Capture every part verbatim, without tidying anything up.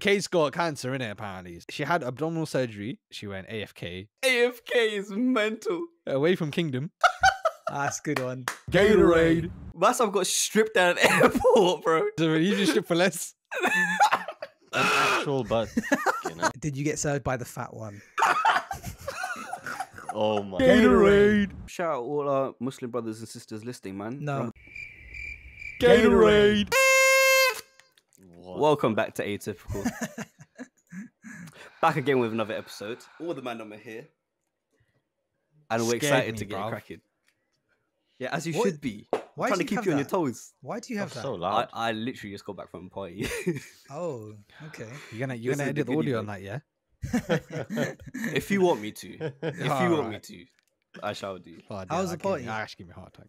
Kate's got cancer, innit, apparently. She had abdominal surgery. She went A F K. A F K is mental. Away from Kingdom. That's a good one. Gatorade. Masam got stripped at an airport, bro. You just stripped for less. An actual butt. You know? Did you get served by the fat one? Oh my. Gatorade. Shout out all our Muslim brothers and sisters listening, man. No. Gatorade. Gatorade. What? Welcome back to Atypical. Back again with another episode. All the man number here. And we're excited me, to get cracking. Yeah, as you what? should be. Why I'm trying to keep you that? on your toes. Why do you have That's that? So loud. I, I literally just got back from a party. Oh, okay. You're gonna you're this gonna edit the audio on that, yeah? If you want me to. If you All want right. me to, I shall do. Oh, How was the party? I actually gave me a heart attack.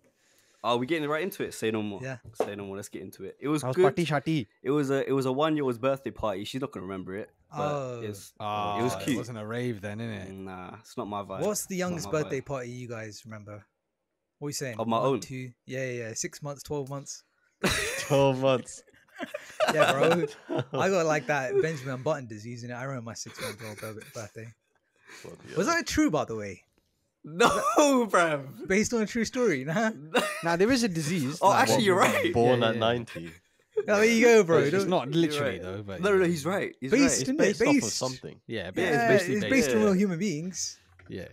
Are we getting right into it? Say no more. Yeah. Say no more. Let's get into it. It was, was good. Party, shatty. It was a it was a one year old's birthday party. She's not gonna remember it. But oh. It was, oh, it was cute. It wasn't a rave then, innit? Nah, it's not my vibe. What's the youngest birthday vibe. party you guys remember? What are you saying? Of my One, own. Two, yeah, yeah, yeah. Six months, twelve months. twelve months. Yeah, bro. I got like that Benjamin Button disease in it. I remember my six month old birthday. Was that true, by the way? No, bro. Based on a true story, nah. Nah, there is a disease. Oh, like, actually, you're right. Born yeah, yeah. at ninety. No, there you go, bro. It's not literally right. though. But no, no, he's right. He's based, right. It's based, based off of something. Yeah, but yeah, it's basically it's based, based yeah, on real yeah. human beings. Yeah.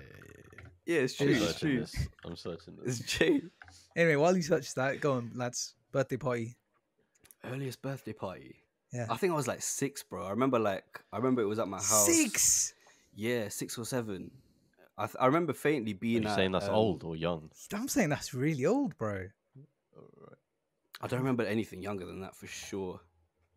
Yeah, it's true. I'm it's true. This. I'm searching this. It's true. Anyway, while you search that, go on, lads. Birthday party. Earliest birthday party. Yeah. I think I was like six, bro. I remember like I remember it was at my house. Six. Yeah, six or seven. I th I remember faintly being. Are you at, saying that's um, old or young? I'm saying that's really old, bro. I don't remember anything younger than that for sure.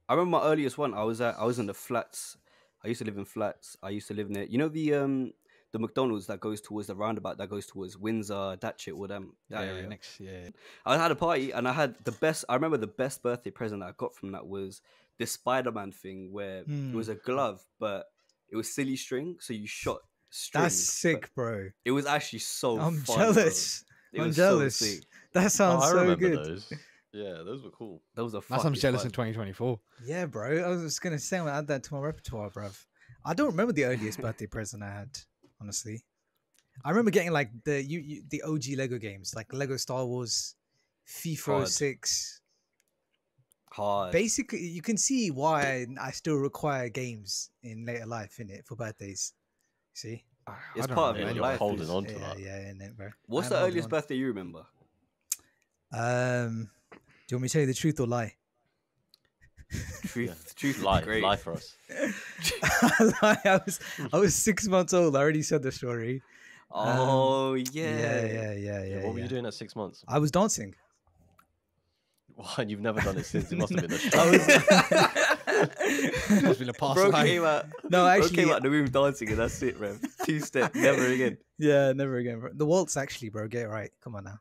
I remember my earliest one. I was at. I was in the flats. I used to live in flats. I used to live near. You know the um. the McDonald's that goes towards the roundabout that goes towards Windsor, that shit, all them. That yeah, area. Next, yeah. I had a party and I had the best, I remember the best birthday present I got from that was this Spider-Man thing where mm. it was a glove, but it was silly string. So you shot string. That's sick, bro. It was actually so I'm fun, jealous. It I'm was jealous. So sick. That sounds oh, I so remember good. Those. Yeah, those were cool. Those are That's I'm jealous fun. in twenty twenty-four. Yeah, bro. I was going to say, I'm going to add that to my repertoire, bruv. I don't remember the earliest birthday present I had. Honestly, I remember getting like the you, you the O G Lego games, like Lego Star Wars, FIFA six. Hard. Basically, you can see why I still require games in later life, innit, for birthdays. See, it's part of your life. Holding on to that. Yeah, innit, bro. What's the earliest birthday you remember? Um, do you want me to tell you the truth or lie? Truth, truth, lie, great. lie for us. I was, I was six months old. I already said the story. Oh um, yeah, yeah, yeah, yeah. yeah what yeah. were you doing at six months? I was dancing. Well, and you've never done it since. It must have been a. I was, it must have been a past Bro life. Came out, no, actually, bro came out of the room dancing, and that's it, bro. Two step, never again. Yeah, never again, bro. The waltz, actually, bro. Get it right. Come on now.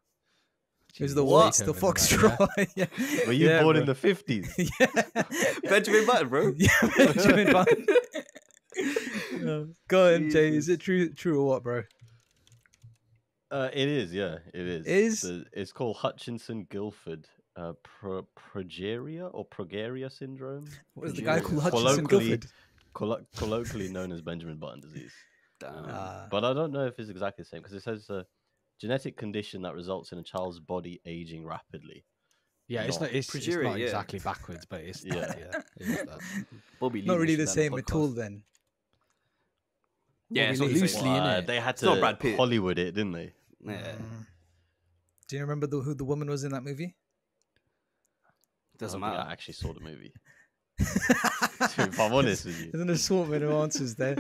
It was the waltz, the foxtrot. Yeah. Yeah. Were you yeah, born bro. in the fifties? Yeah. Benjamin Button, bro. Yeah, Benjamin Button. um, go on, Jay. Is it true, true or what, bro? Uh, it is. Yeah, it is. It is. So it's called Hutchinson-Gilford uh, pro progeria or progeria syndrome. What is the guy called? Hutchinson-Gilford. Colloquially, colloquially known as Benjamin Button disease. Damn. Uh, but I don't know if it's exactly the same because it says. Uh, Genetic condition that results in a child's body aging rapidly. Yeah, not, it's not, it's, progeria, it's not yeah. exactly backwards, but it's yeah. That, yeah, it is that. Bobby not really the same at all then. Yeah, it's not loosely, well, uh, they had to Brad Pitt. Hollywood it, didn't they? Yeah. Um, do you remember the, who the woman was in that movie? Doesn't I matter. I actually saw the movie. If I'm honest with you, there's an assortment of answers there.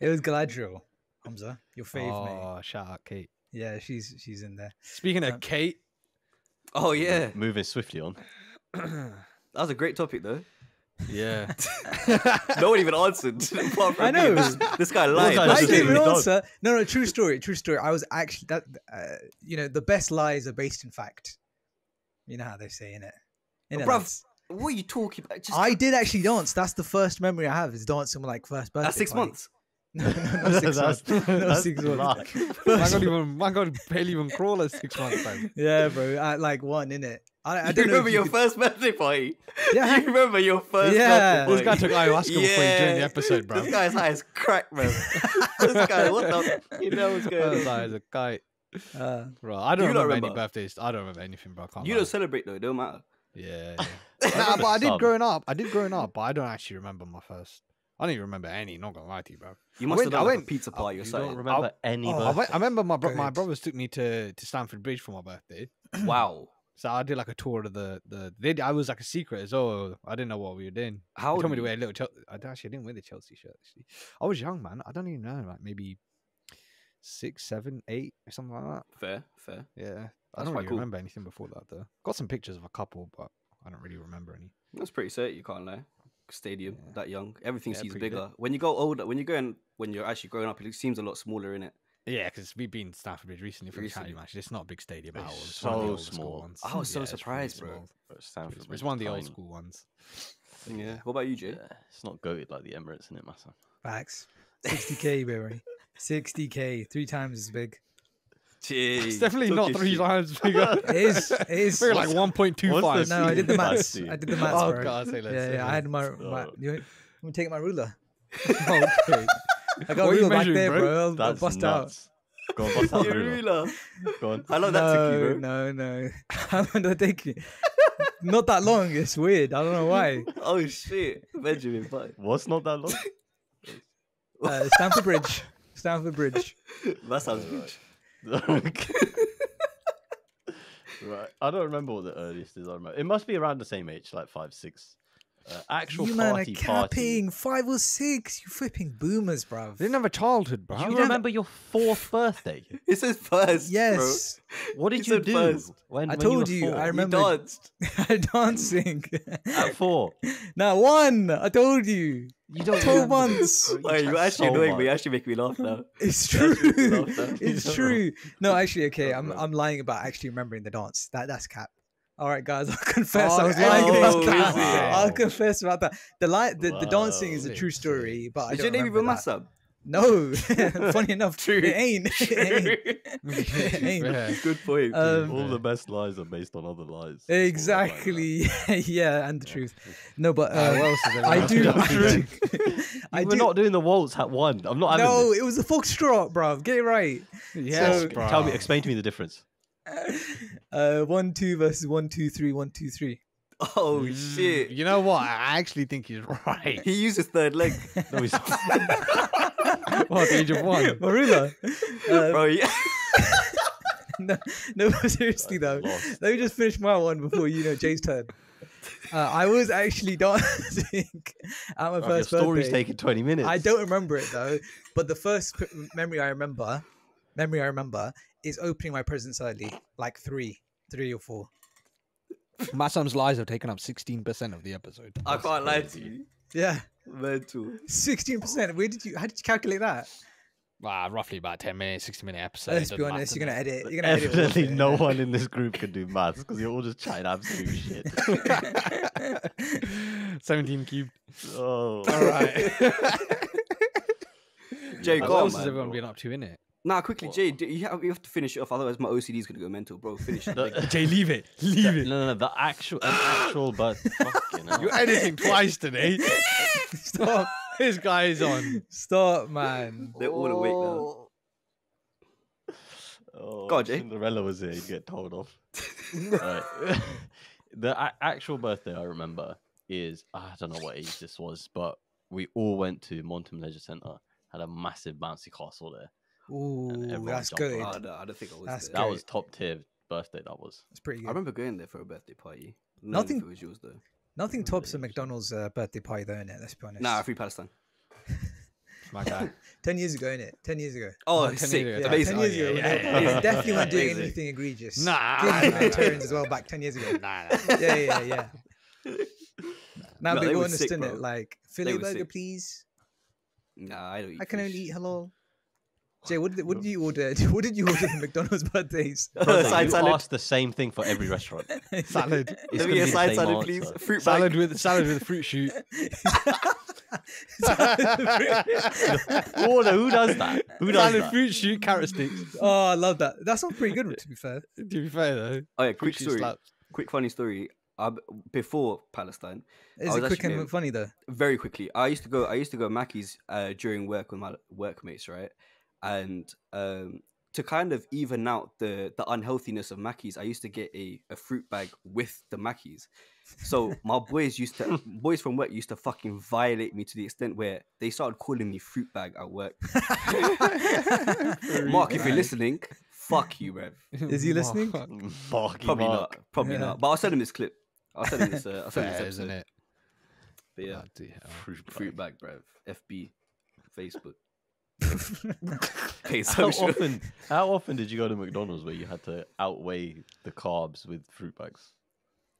It was Galadriel, Hamza, your fave oh, mate. Oh, shout out Kate. Yeah, she's she's in there. Speaking um, of Kate, oh yeah, moving swiftly on. That was a great topic, though. Yeah, no one even answered. I know this, this guy lied. I didn't even answer. No, no, true story, true story. I was actually that. Uh, you know, the best lies are based in fact. You know how they say in it. In oh, bruv, what are you talking about? Just... I did actually dance. That's the first memory I have is dancing like first birthday. That's six party. months. No, no, no, six that's, months. No, that's six months. I can't even, I can't barely even crawl at six months time. Yeah, bro. At like one, innit? I, I don't do you know remember you your could... first birthday party? Yeah. You remember your first yeah. birthday party? This guy took ayahuasca yeah. before he joined the episode, bro. This guy's high as crack, bro. This guy, what the? You know what's going on? This guy is a kite. Uh, bro, I don't remember, remember any birthdays. I don't remember anything, bro. I can't you lie. Don't celebrate, though. It don't matter. Yeah. yeah. I nah, but I did some. growing up. I did growing up, but I don't actually remember my first. I don't even remember any. Not gonna lie to you, bro. You must I went, have done I went, a pizza pie. You don't remember I'll, any? Oh, I, went, I remember my bro my brothers took me to to Stamford Bridge for my birthday. Wow. So I did like a tour of the the. They, I was like a secret as well. I didn't know what we were doing. How they told me to wear a little Chelsea. I actually didn't wear the Chelsea shirt. Actually, I was young, man. I don't even know. Like maybe six, seven, eight, or something like that. Fair, fair. Yeah, That's I don't really cool. remember anything before that though. Got some pictures of a couple, but I don't really remember any. That's pretty sick. You can't lie. Stadium yeah. that young, everything yeah, seems bigger. Good. When you go older, when you're going, when you're actually growing up, it seems a lot smaller, innit? Yeah, because we've been Stamford Bridge recently for recently. the county match. It's not a big stadium at all. It's so small. Ones. I was yeah, so surprised, bro. Stamford Bridge. It's one of the old school ones. Yeah. What about you, Jay? Yeah, it's not goated like the Emirates, innit, Masam? Facts. sixty K, baby. sixty K, three times as big. Jeez, it's definitely not three shit. times bigger. It is. It is. We're like one point two five. No, I did the maths. I did the maths. Oh, bro. God. Say, let's yeah, say, yeah. Let's I had my. my you want me to take my ruler? Oh, okay. I got a ruler back there, bro. bro. I'll, That's I'll bust nuts. out. Go on, bust out. Your ruler. Go on. How long no, that took you, bro? No, no. How long did I take it? Not that long. It's weird. I don't know why. Oh, shit. Benjamin Button. What's not that long? uh, Stamford Bridge. Stamford Bridge. That sounds good. Right, I don't remember what the earliest is. I remember it must be around the same age, like five, six. Uh, actual you party, man are capping party. Five or six. You flipping boomers, bro. They didn't have a childhood, bro. You, you remember your fourth birthday? It says first. Yes. Bro. What did you do? First. When I when told you. you I remember. You danced. I dancing. At four. No, one. I told you. You don't Twelve months. You Wait, you're actually so annoying much. me. You're actually making me laugh now. It's true. It's true. No, actually, okay. I'm I'm lying about actually remembering the dance. That that's cap. All right, guys. I'll confess. Oh, I was oh, lying about that. Wow. I'll confess about that. The light, the, wow. the dancing is a true story, but I is don't your name even Masam? No. Funny enough, true. It ain't. It ain't. It ain't. Yeah. Good point. Um, All the best lies are based on other lies. Exactly. Yeah, and the yeah. truth. No, but uh, what else is there? I do. I do. I do. We're not doing the waltz at one. I'm not. Having no, this. It was the foxtrot, bruv. Get it right. Yes, so, tell me. Explain to me the difference. Uh, one two versus one two three one two three. Oh mm, shit! You know what? I actually think he's right. He uses third leg. No, he's not. What age of one? Marula. Uh, Bro, yeah. no, no, seriously though. Lost. Let me just finish my one before you know Jay's turn. Uh, I was actually dancing at my right, first your story's birthday. Story's taking twenty minutes. I don't remember it though, but the first memory I remember, memory I remember. is opening my presents early, like three, three or four. Masam's lies have taken up sixteen percent of the episode. I That's can't crazy. lie to you. Yeah. Mental. sixteen percent. Where did you, how did you calculate that? Well, roughly about ten minutes, sixty minute episode. Let's be honest, you're going to edit. You're gonna Evidently, edit no one in this group can do maths because you're all just chatting absolute shit. seventeen cubed. Oh. All right. Jay, what else has everyone been up to, innit? Nah, quickly, what? Jay, do you, have, you have to finish it off, otherwise my O C D is going to go mental, bro. Finish it. The, Jay, leave it. Leave the, it. No, no, no, the actual, an actual, but fucking hell. You're editing twice today. Stop. This guy is on. Stop, man. They're all oh. awake now. Oh, God, Jay. Cinderella was here, you'd get told off. Right. The actual birthday I remember is, I don't know what age this was, but we all went to Montem Leisure Centre, had a massive bouncy castle there. Ooh, that's good. Oh, no, I don't think I was that's that was top tier birthday. That was. That's pretty good. I remember going there for a birthday party. Nothing. If it was yours though. Nothing tops a McDonald's uh, birthday party though, innit? Let's be honest. Nah, free Palestine. My guy. Ten years ago, innit? Ten years ago. Oh, sick. Yeah, amazing. Ten years ago. Oh, yeah, yeah, yeah. Definitely weren't doing anything egregious. Nah. Vegetarians as well back ten years ago. Nah. Yeah, yeah, yeah. Now they were understand it like Philly burger, please. Nah, I don't eat. I can only eat halal. Jay, what did, what did you order? What did you order for McDonald's birthdays? Brother, side you salad. Asked the same thing for every restaurant. Salad. Let me get a side salad, answer. please. Fruit salad bag. with salad with a fruit shoot. Oh, no, who does that? Who does Salad that? Fruit shoot carrot sticks. Oh, I love that. That's not pretty good, to be fair. To be fair, though. Oh yeah, quick story. Slaps. Quick funny story. Uh, before Palestine, is it quick and funny though? Very quickly. I used to go. I used to go to Mackie's uh, during work with my workmates, right? And um, to kind of even out the the unhealthiness of Mackie's, I used to get a a fruit bag with the Mackie's. So my boys used to, boys from work used to fucking violate me to the extent where they started calling me fruit bag at work. Mark, if you're listening, fuck you, man. Is he listening? Fuck you, probably Mark. not. Probably yeah. not. But I'll send him this clip. I'll send him this. Uh, I'll send him this episode. Isn't it? But yeah, oh, fruit, fruit bag, bro. F B, Facebook. Okay, so how sure. often? How often did you go to McDonald's where you had to outweigh the carbs with fruit bags?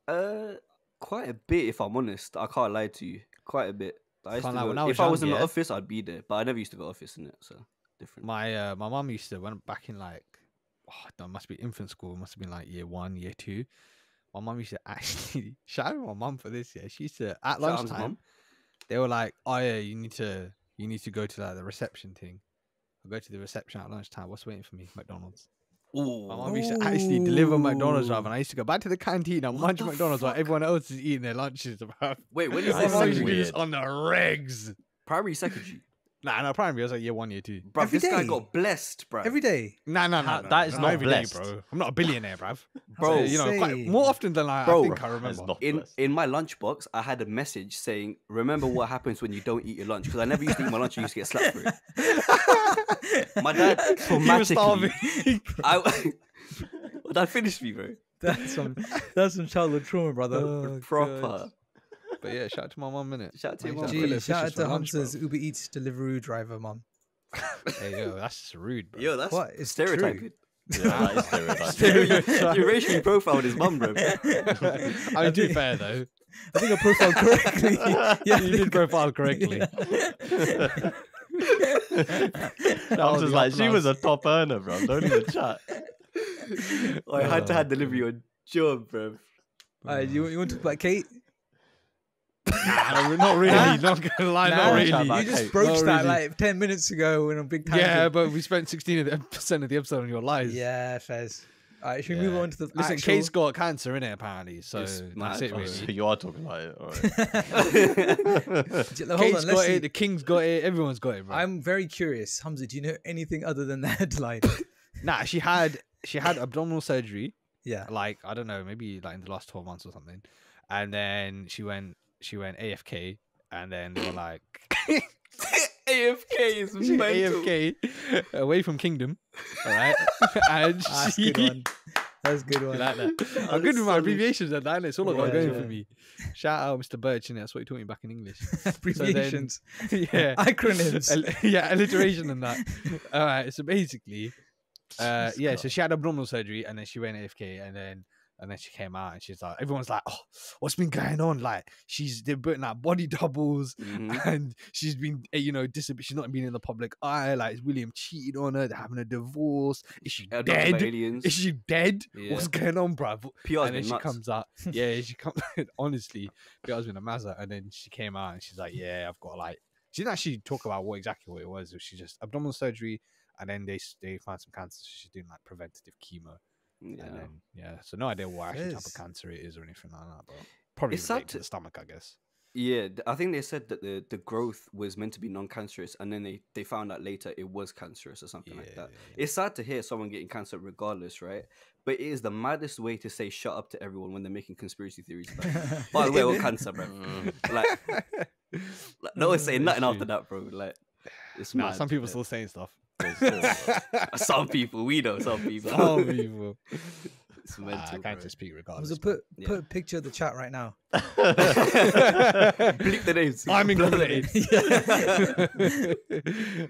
Uh. Quite a bit, if I'm honest. I can't lie to you. Quite a bit. I used to go, I if young, I was in yeah. the office, I'd be there. But I never used to go to office in it, so different. My uh, my mum used to, when back in like, oh, that must be infant school. It must have been like year one, year two. My mum used to actually shout out my mum for this. Yeah, she used to at lunchtime. They were like, "Oh yeah, you need to you need to go to like the reception thing. I'll go to the reception at lunchtime. What's waiting for me? McDonald's." Ooh. My mum used to actually deliver McDonald's, rather, and I used to go back to the canteen and munch McDonald's fuck? while everyone else is eating their lunches. Wait, when is this on the regs? Primary, secondary? Nah, no, primary. I was like year one, year two. Bruv, Every this day. guy got blessed, bro. Every day? Nah, nah, nah. nah that is nah, not every blessed, day, bro. I'm not a billionaire, bruv. Bro, you know, quite, more often than like, bro, I think I remember. In in my lunchbox, I had a message saying, "Remember what happens when you don't eat your lunch," because I never used to eat my lunch. I used to get slapped for it. My dad traumatically. He was I, that finished me, bro. That's some that's some childhood trauma, brother. Oh, Proper. God. But yeah, shout out to my mum, innit? Shout out to your mum. Shout, shout out to Hunter's lunch, Uber Eats Deliveroo driver mum. Hey, yo, that's rude, bro. Yo, that's what? It's stereotyping. Yeah, that is stereotyping. You racially profiled his mum, bro. I mean, to be fair, though. I think I profiled correctly. Yeah, you did profile correctly. I was just like, she was a top earner, bro. Don't even chat. Oh, I had to have delivery on job, bro. All right, you, you want to talk about Kate? Nah, not really. Huh? Not gonna lie, nah, not really. You just broached that really. like ten minutes ago in a big tangent. Yeah, but we spent sixteen percent of the episode on your lies. Yeah, Fez. All right, should yeah. we move on to the? Listen, actual... Kate's got cancer in it apparently, so yes, that's it. Really, so you are talking about it. All right. Hold Kate's on, got see. it. The King's got it. Everyone's got it, bro. I'm very curious, Hamza. Do you know anything other than the headline? Nah, she had she had abdominal surgery. Yeah, like I don't know, maybe like in the last twelve months or something, and then she went. She went A F K, and then they were like, "A F K is mental. A F K away from Kingdom." All right, and that's she... good one. That's good one. Like that. That I'm good with my abbreviations at that. It's all yeah, I've got going yeah. for me. Shout out, Mister Birch, and that's what he taught me back in English. Abbreviations, so then, yeah, acronyms, Al yeah, alliteration and that. All right, so basically, uh, yeah, God. so she had abdominal surgery, and then she went A F K, and then. And then she came out and she's like, everyone's like, "Oh, what's been going on? Like, she's, they're putting out body doubles mm-hmm. and she's been, you know, disab she's not been in the public eye. Like, William cheated on her. They're having a divorce. Is she They're dead? Is she dead? Yeah. What's going on, bruv?" P R's and then she nuts. comes out. Yeah, she comes honestly, P R's been a mazza. And then she came out and she's like, "Yeah, I've got like," she didn't actually talk about what exactly what it was. She just abdominal surgery. And then they, they found some cancer. She's doing like preventative chemo. Yeah. And then, yeah, so no idea what actually type of cancer it is or anything like that, but probably it's related to the stomach, I guess. Yeah, I think they said that the the growth was meant to be non-cancerous, and then they they found out later it was cancerous or something yeah, like that. Yeah, yeah. It's sad to hear someone getting cancer regardless, right? But it is the maddest way to say shut up to everyone when they're making conspiracy theories. Like, by the way, we're cancer, bro. Like, like, no one's saying nothing after that, bro. Like, it's nah, mad, some people yeah. still saying stuff. Some people we know some people some people it's mental, uh, I can't just speak regardless. Was put put yeah. a picture of the chat right now. Bleep the names. I'm included.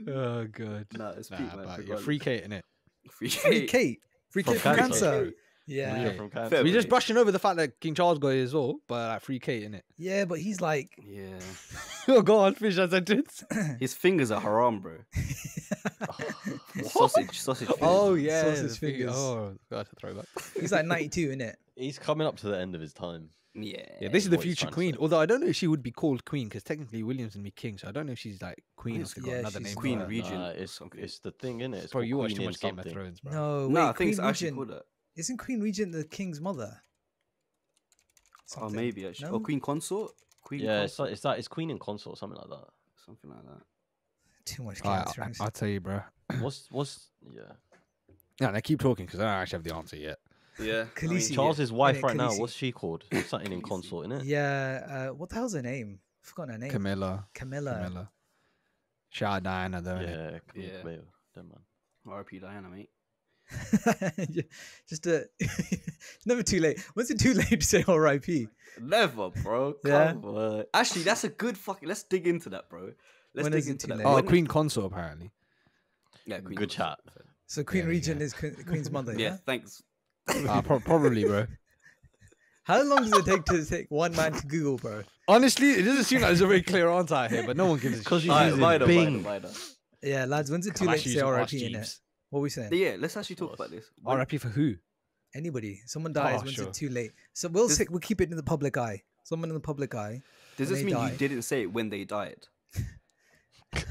Oh god, no, it's nah, but yeah, free Kate in it. Free Kate, free Kate, free Kate from, from cancer, cancer. Yeah, yeah, from cancer. We're just brushing over the fact that King Charles got it as well, but like free Kate in it. Yeah, but he's like, yeah. Oh god, finish that sentence. His fingers are haram, bro. Sausage, sausage. Fingers. Oh yeah, sausage fingers. Oh, God, a throwback. He's like ninety-two, isn't it? He's coming up to the end of his time. Yeah, yeah. This is the future queen. Say. Although I don't know if she would be called queen, because technically William's and me king, so I don't know if she's like queen. Or yeah, another she's name queen regent. Nah, it's, it's the thing, isn't it? Bro, you watch too much Game of Thrones, bro. No, no, I think it's actually called it. Isn't Queen Regent the king's mother? Something. Oh, maybe actually. No? Or Queen Consort. Queen. Yeah, Consort. It's like, it's like it's Queen and Consort, something like that. Something like that. Too much. Game of Thrones. I'll tell you, bro. What's what's yeah? No, now keep talking because I don't actually have the answer yet. Yeah, I mean, Charles's wife right Khaleesi. Now. What's she called? Something in consort, isn't it? Yeah. Uh, what the hell's her name? I've forgotten her name. Camilla. Camilla. Camilla. Shout out Diana though. Yeah. Yeah. Camilla. Don't man. R I P Diana, mate. Just a never too late. When's it too late to say R I P? Never, bro. Come yeah. on. Actually, that's a good fucking. Let's dig into that, bro. Let's when dig is into that. Late? Oh, when Queen it... Consort apparently. Yeah. Queen good Consort. Chat. So Queen yeah, Regent yeah. is Queen, Queen's mother. Yeah. yeah? Thanks. uh, pro probably, bro. How long does it take to take one man to Google, bro? Honestly, it doesn't seem like there's a very clear answer here, but no one gives a shit. Right, Bing. Right, right. Yeah, lads, when's it too late to say R I P in it? What are we saying? Yeah, let's actually talk about this. R I P for who? Anybody. Someone dies. Oh, when's sure. it too late? So we'll this... we'll keep it in the public eye. Someone in the public eye. Does this mean die. You didn't say it when they died?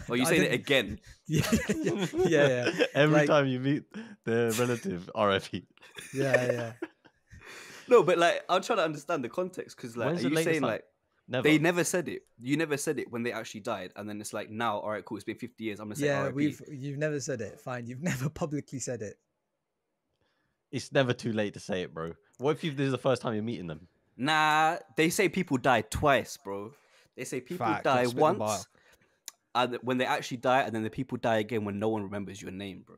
Or are you I saying didn't... it again? Yeah, yeah, yeah. yeah. Every like... time you meet the relative, R I P. Yeah, yeah. No, but like, I'm trying to understand the context because, like, when's are you saying like never. They never said it? You never said it when they actually died, and then it's like now, all right, cool. It's been fifty years. I'm gonna say yeah. R I P. We've you've never said it. Fine, you've never publicly said it. It's never too late to say it, bro. What if you, this is the first time you're meeting them? Nah, they say people die twice, bro. They say people Fact, die once. And when they actually die, and then the people die again when no one remembers your name, bro.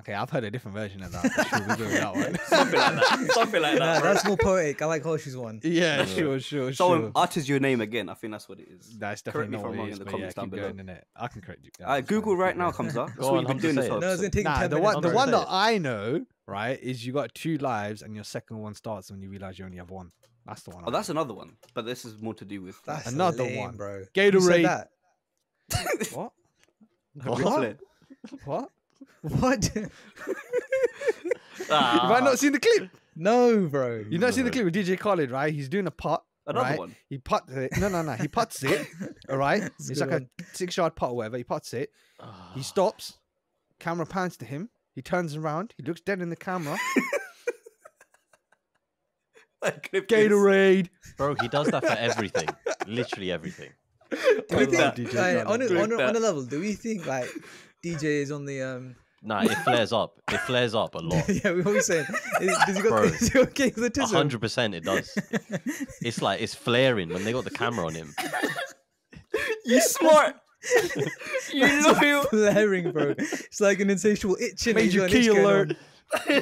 Okay, I've heard a different version of that. Sure, we'll that one. Something like that. Something like that. Nah, that's more poetic. I like Horseshoe's one. Yeah, sure, sure, Someone sure. utters your name again. I think that's what it is. That's definitely correct not me if I'm wrong in the comments yeah, down below. Going, I can correct you. All right, Google right now comes up. That's what you've been doing this whole episode. Nah, the one, the one that I know, right, is you got two lives, and your second one starts when you realize you only have one. That's the one. Oh, that's another one. But this is more to do with another one, bro. Gatorade. What? What? What? What? Ah. Have I not seen the clip? No, bro. You've not no. seen the clip with D J Khaled, right? He's doing a putt. Another right? one. He putts it. No, no, no. He putts it. All right. It's, it's like one. a six-yard putt or whatever. He putts it. Oh. He stops. Camera pans to him. He turns around. He looks dead in the camera. Gatorade. Bro, he does that for everything. Literally everything. Do we think, that, like, on, a, on, a, on a level, do we think like D J is on the um? Nah, it flares up. It flares up a lot. Yeah, we always saying. Does he got autism? Hundred percent, it does. It's like it's flaring when they got the camera on him. You smart. You loyal. Flaring, bro. It's like an insatiable itch. Major key alert.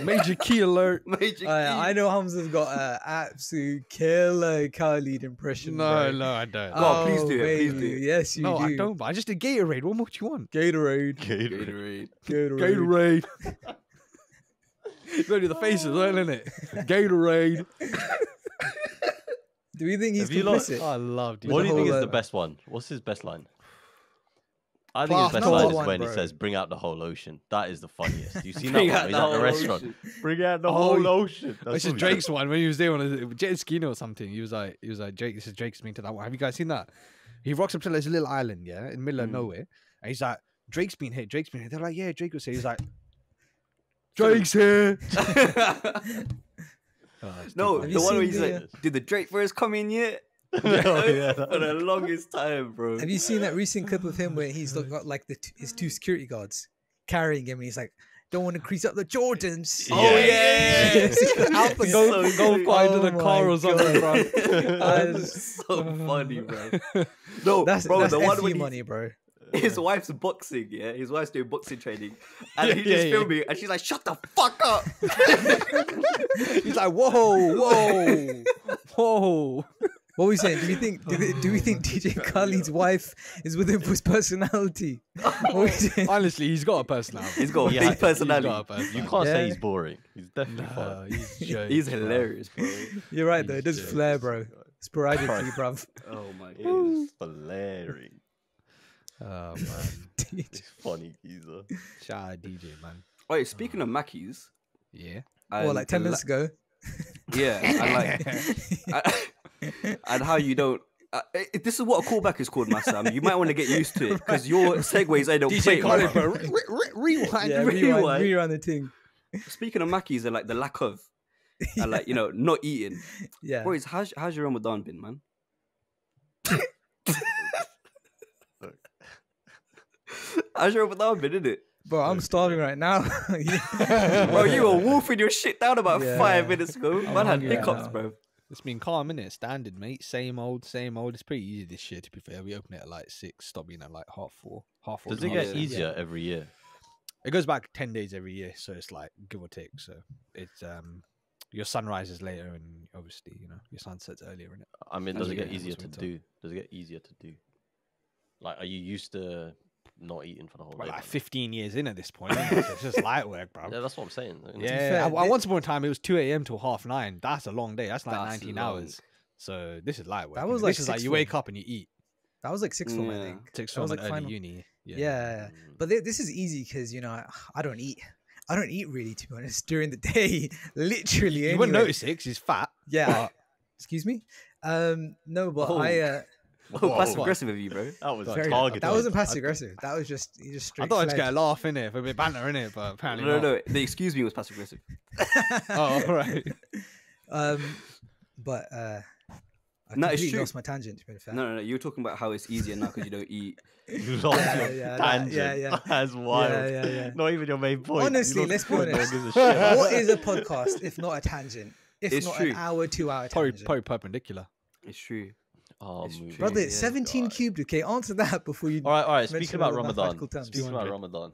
Major key alert. Major key. Uh, I know Hamza's got an absolute killer Khaled impression. No, bro. No, I don't. Oh, please do it. Please do it. Yes, you no, do. No, I don't. But I just did Gatorade. What more do you want? Gatorade. Gatorade. Gatorade. Gatorade. It's only the faces, isn't it? Gatorade. Do you think he's complicit? Oh, I love you. What do you think is the best one? What's his best line? I think his best line is when he says, "Bring out the whole ocean." That is the funniest. You seen that one? He's at the restaurant. Bring out the whole ocean. This is Drake's one when he was there on a jet ski or something. He was like, he was like, Jake, this is Drake's meme to that one. Have you guys seen that? He rocks up to this little island, yeah, in the middle of nowhere, and he's like, "Drake's been hit. Drake's been hit." They're like, "Yeah, Drake was here." He's like, "Drake's here." No, the one where he's like, "Did the Drake verse come in yet?" No, yeah, for the longest time, bro. Have you seen that recent clip of him where he's got like the t his two security guards carrying him, and he's like, "Don't want to crease up the Jordans." Oh yeah, yeah, yeah. yeah. Out the go, so go find oh the car or something, bro. That's so funny, bro. No, that's, bro, that's the one with money, bro. His wife's boxing, yeah. His wife's doing boxing training, and yeah, he just yeah, filming, yeah. and she's like, "Shut the fuck up." He's like, "Whoa, whoa, whoa." What were we saying? Do we think do, they, do we think D J Khaled's wife is with him for his personality? Honestly, he's got a personality. He's got a yeah, big personality. Got a personality. You can't yeah. say he's boring. He's definitely no, fun. He's, jokes, he's hilarious, bro. You're right, he's though. It does jokes. Flare, bro. Sporadically, bro. Oh my goodness. Flaring. Oh man. It's funny, geezer. Shout out D J, man. Wait, speaking oh. of Mackie's. Yeah. Well, like ten minutes ago. Yeah, and like, I, and how you don't. Uh, it, this is what a callback is called, Masam. You might want to get used to it because your segues ain't on plate. D J Khaled, bro. Re re rewind, yeah, rewind, rewind, rewind the thing. Speaking of Mackie's, they're like the lack of, yeah. and like you know, not eating. Yeah, boys, how's how's your Ramadan been, man? How's your Ramadan been, isn't it? Bro, I'm starving right now. Bro, you were wolfing your shit down about yeah. five minutes ago. I'm man had hiccups, right bro. It's been calm, innit? Standard, mate. Same old, same old. It's pretty easy this year, to be fair. We open it at like six, stop being at like half four. Half four. Does it get easier every year? It goes back ten days every year, so it's like give or take. So it's um, your sun rises later, and obviously, you know, your sun sets earlier, innit? I mean, does it get easier to do? Does it get easier to do? Like, are you used to not eating for the whole day? Like fifteen years in at this point, it's just light work, bro. Yeah, that's what I'm saying. Yeah, I, I once upon a time it was two a.m. till half nine. That's a long day. That's like that's nineteen long. hours. So this is light work. That was like this is like you wake up and you eat. That was like sixth form, yeah. I think. Sixth form, like early final... uni. Yeah, yeah. But th this is easy because you know I don't eat. I don't eat really, to be honest, during the day. Literally, you anyway. wouldn't notice it because he's fat. Yeah. But... Excuse me. Um, no, but oh. I. Uh, Whoa, passive aggressive of you, bro. That was very targeted. That wasn't passive aggressive. That was just you just. Straight I thought I'd just get a laugh in it, a bit banter in it, but apparently no, no, no. The excuse me was passive aggressive. Oh, all right. Um, but uh, I no, completely it's true. lost my tangent. To be fair. No, no, no. You were talking about how it's easier now because you don't eat. You lost yeah, your yeah, tangent. That, yeah, yeah. That's wild. Yeah, yeah, yeah. Not even your main point. Honestly, let's be honest. What is a podcast if not a tangent? If it's not true. an hour, two hour tangent. Probably perpendicular. It's true. Oh, brother, yeah, seventeen God. cubed. Okay, answer that before you. All right, all right. Speaking about Ramadan. Speaking about Ramadan.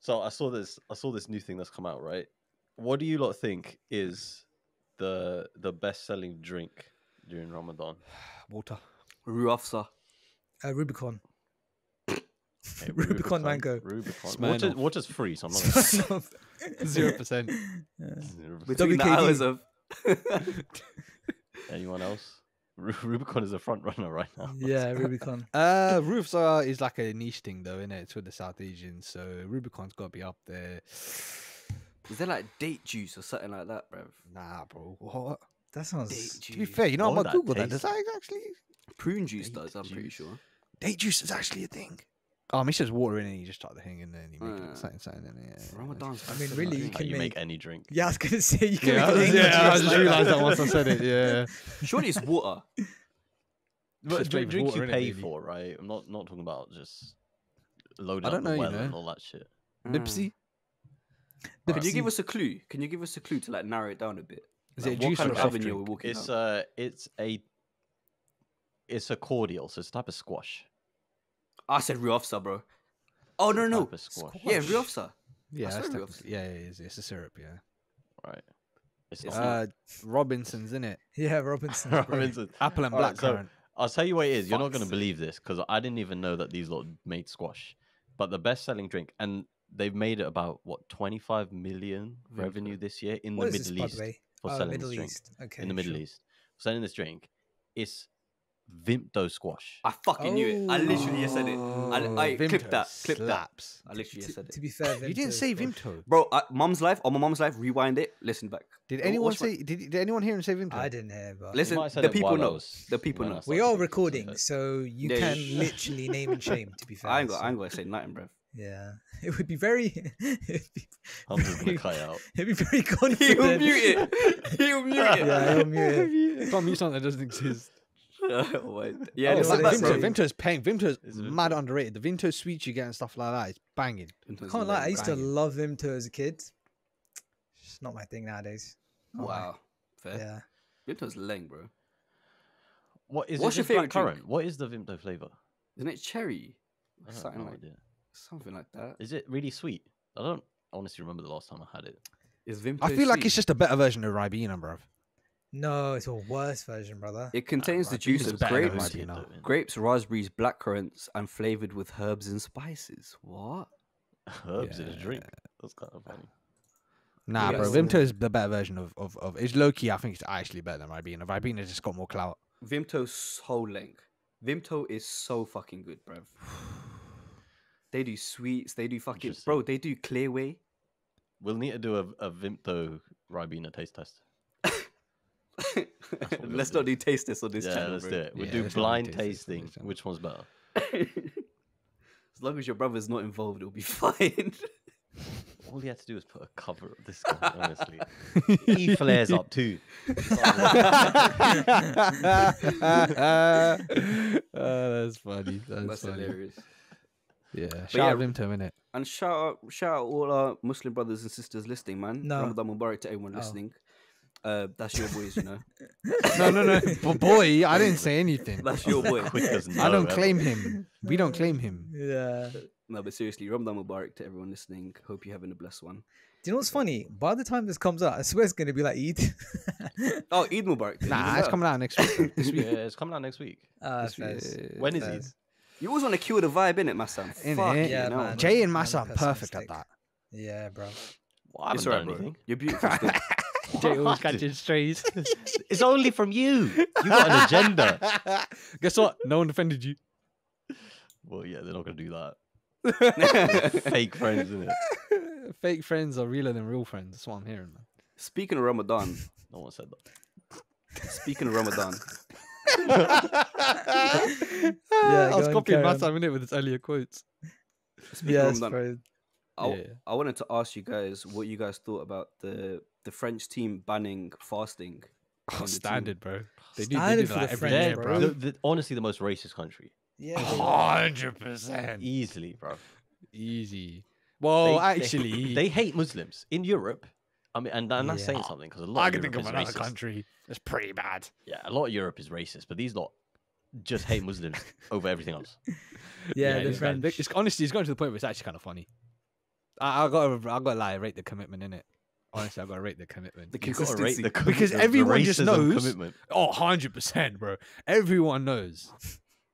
So I saw this. I saw this new thing that's come out. Right, what do you lot think is the the best selling drink during Ramadan? Water. Ruafsa. Uh, Rubicon. Hey, Rubicon. Rubicon mango. Rubicon. Water, water's free. So I'm not zero percent. Between the hours of. Anyone else? Rubicon is a front runner right now. Yeah, Rubicon. uh, Roofs are, is like a niche thing though, isn't it? It's with the South Asians, so Rubicon's got to be up there. Is there like date juice or something like that, bro? Nah, bro. What? That sounds. Date to juice. be fair, you know, I'm gonna Google that. Does that actually? Prune juice date does. I'm juice. pretty sure. Date juice is actually a thing. Oh, it's just water in it. You just chuck the thing in there and you make uh, it something, something in it. Yeah. Ramadan's. I mean, really, you can you make, make any drink. Yeah, I was gonna say you can. Yeah, make I, was, yeah, I just like realized that. that once I said it. Yeah, surely it's water. But it's drink, drink water you pay it, really. for, right? I'm not not talking about just loading up the well you know. and all that shit. Nipsey. Mm. Can you give us a clue? Can you give us a clue to like narrow it down a bit? Is like, it a juice kind or of avenue we're walking? It's uh it's a, it's a cordial, so it's a type of squash. I said Ruafsa, bro. Oh, no, no. Squash. Yeah, Ruafsa. Yeah, that's Ruafsa. Yeah, yeah, yeah, it's a syrup, yeah. Right. It's not uh, Robinson's, isn't it? Yeah, Robinson's. Robinson's. Apple and blackcurrant. Right, so I'll tell you what it is. You're not going to believe this because I didn't even know that these lot made squash. But the best-selling drink, and they've made it about, what, twenty-five million revenue this year in what the Middle this, East for oh, selling Middle this drink. East. Okay, in the Middle sure. East. Selling this drink is... Vimto squash. I fucking oh. knew it. I literally just said it. I, I clipped that. Clipped slaps. that. I literally just said it. To be fair, Vimto, you didn't say Vimto, bro. I, mum's life on my mum's life. Rewind it. Listen back. Did anyone say? Did, did anyone hear him say Vimto? I didn't hear. But listen, the people know. Was, the people know. We are recording, so you yeah, can yeah. literally name and shame. To be fair, I ain't gonna, I ain't gonna say nothing, bro. Yeah, it would be very. It'd be I'm very, just gonna cut it out. It'd be very confident. He'll mute it. He'll mute it. Yeah, he'll mute it. Can't mute something that doesn't exist. oh, yeah, oh, it's like Vimto. Vimto is paying. Vimto is mad underrated. The Vimto sweets you get and stuff like that is banging. Vinto's I can't lie. I used banging. to love Vimto as a kid. It's not my thing nowadays. Oh, wow, my. fair. Yeah, Vimto's lame, bro. What is? What's your favorite current? What is the Vimto flavor? Isn't it cherry? I don't something know, like that. Something like that. Is it really sweet? I don't honestly remember the last time I had it. Is Vimto? I feel sweet? like it's just a better version of Ribena, bro. No, it's a worse version, brother. It contains uh, the juice of grapes, grapes, raspberries, blackcurrants, and flavored with herbs and spices. What? Herbs yeah. in a drink? That's kind of funny. Nah, yeah, bro. Vimto is the better version of of of. It's low key. I think it's actually better than Ribena. Ribena's just got more clout. Vimto's so link. Vimto is so fucking good, bro. They do sweets. They do fucking bro. They do clearway. We'll need to do a a Vimto Ribena taste test. Let's do. not do taste tests on this yeah, channel. Let's bro. do it. We'll yeah, do blind tasting. Taste Which one's better? As long as your brother's not involved, it'll be fine. All he had to do was put a cover on this guy, honestly. He flares up too. uh, that's funny. That's, that's funny. hilarious. Yeah, but shout yeah, out Vimto, innit? And shout out, shout out all our Muslim brothers and sisters listening, man. No. Ramadan Mubarak to everyone oh. listening. Uh, that's your boys, you know. no, no, no. But boy, I didn't say anything. That's your boy. I don't claim him. We don't claim him. Yeah. No, but seriously, Ramadan Mubarak to everyone listening. Hope you're having a blessed one. Do you know what's funny? By the time this comes out, I swear it's going to be like Eid. oh, Eid Mubarak. Nah, Eid it's coming out next week. this week. Yeah, it's coming out next week. Uh, this week. When is Eid? You always want to cue the vibe, innit, Masam? In Fuck, it? Yeah, you know, man. Jay and Masam, perfect at that. Yeah, bro. Well, I it's all right, bro. Anything. You're beautiful still. Jay always catching strays. It's only from you. You got an agenda. Guess what? No one offended you. Well, yeah, they're not going to do that. Fake friends, isn't it? Fake friends are realer than real friends. That's what I'm hearing, man. Speaking of Ramadan, no one said that. Speaking of Ramadan, yeah, I was copying Masam in it with its earlier quotes. Speaking yeah, of Ramadan, I, yeah. I wanted to ask you guys what you guys thought about the the French team banning fasting. Oh, standard, team. bro. They do, standard they do for that the every French, year, bro. The, the, honestly, the most racist country. Yeah, one hundred percent easily, bro. Easy. Well, they, actually, they, they hate Muslims in Europe. I mean, and, and that's yeah. saying something because a lot. I of can Europe think of another racist. country that's pretty bad. Yeah, a lot of Europe is racist, but these lot just hate Muslims over everything else. Yeah, yeah the French. It's, honestly, it's going to the point where it's actually kind of funny. I, I gotta, I gotta lie, rate the commitment in it. Honestly, I gotta rate the commitment. The consistency, the commitment, because everyone just knows. Commitment. Oh, one hundred percent, bro. Everyone knows.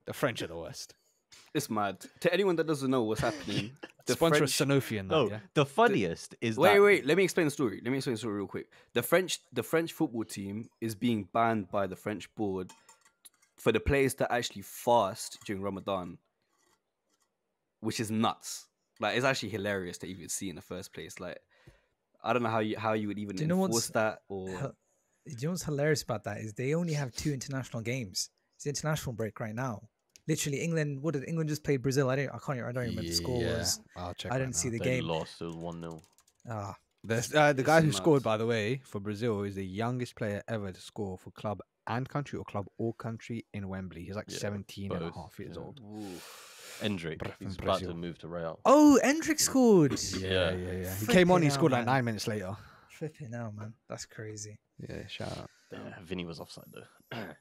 The French are the worst. It's mad. To anyone that doesn't know what's happening, the sponsor French... of Sanofi and that. Oh, yeah? The funniest the... is wait, that... wait. Let me explain the story. Let me explain the story real quick. The French, the French football team is being banned by the French board for the players to actually fast during Ramadan, which is nuts. Like, it's actually hilarious to even see in the first place. Like, I don't know how you how you would even do enforce that. Or uh, do you know what's hilarious about that is they only have two international games. It's the international break right now. Literally, England. What did England just play? Brazil. I don't. I can't. I don't remember yeah, the score. Was. I'll check I right didn't now. see the they game. They lost. It was one nil. Ah, uh, the guy who nuts. scored, by the way, for Brazil is the youngest player ever to score for club and country or club or country in Wembley. He's like yeah, seventeen both, and a half years yeah. old. Endrick. He's about to move to Real. Oh, Endrick scored. yeah, yeah, yeah. yeah. He came on. He scored out, like man. nine minutes later. Flipping out, man. That's crazy. Yeah, shout out. Yeah, Vinny was offside though. Anyway.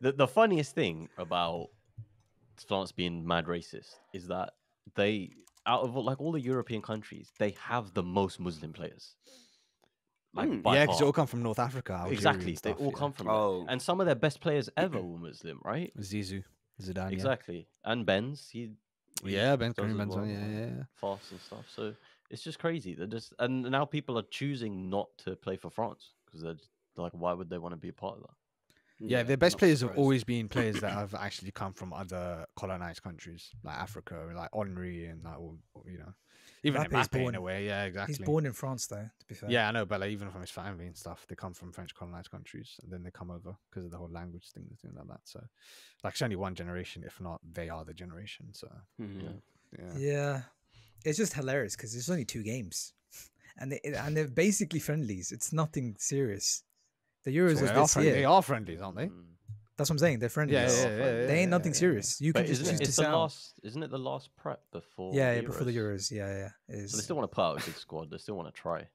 The, the funniest thing about France being mad racist is that they, out of like all the European countries, they have the most Muslim players. Like, mm. by yeah, because they all come from North Africa. Algeria exactly, stuff, they all yeah. come from oh. And some of their best players ever were Muslim, right? Zizou, Zidane. Exactly. Yeah. And Benz. He, he yeah, Ben, Karim Benzema, well, yeah, yeah. Fast and stuff. So it's just crazy. They're just, and now people are choosing not to play for France because they're, they're like, why would they want to be a part of that? Yeah, yeah, their best players surprised. have always been players that have actually come from other colonized countries, like Africa, like Henri, and like, all, you know, even Mbappe in a way. Yeah, exactly. He's born in France, though. To be fair. Yeah, I know, but like, even from his family and stuff, they come from French colonized countries, and then they come over because of the whole language thing, things like that. So, like, it's only one generation, if not, they are the generation. So, mm-hmm. yeah. yeah, yeah, it's just hilarious because there's only two games, and they and they're basically friendlies. It's nothing serious. The Euros so is this year. They are friendlies, aren't they? Mm. That's what I'm saying. They're friendlies. Yeah, yeah, yeah, yeah, yeah, they ain't yeah, nothing yeah, serious. You can just choose it, to sound. Last, isn't it the last prep before? Yeah, yeah, the Euros? before the Euros. Yeah, yeah. It is. So they still want to put out a good squad. They still want to try.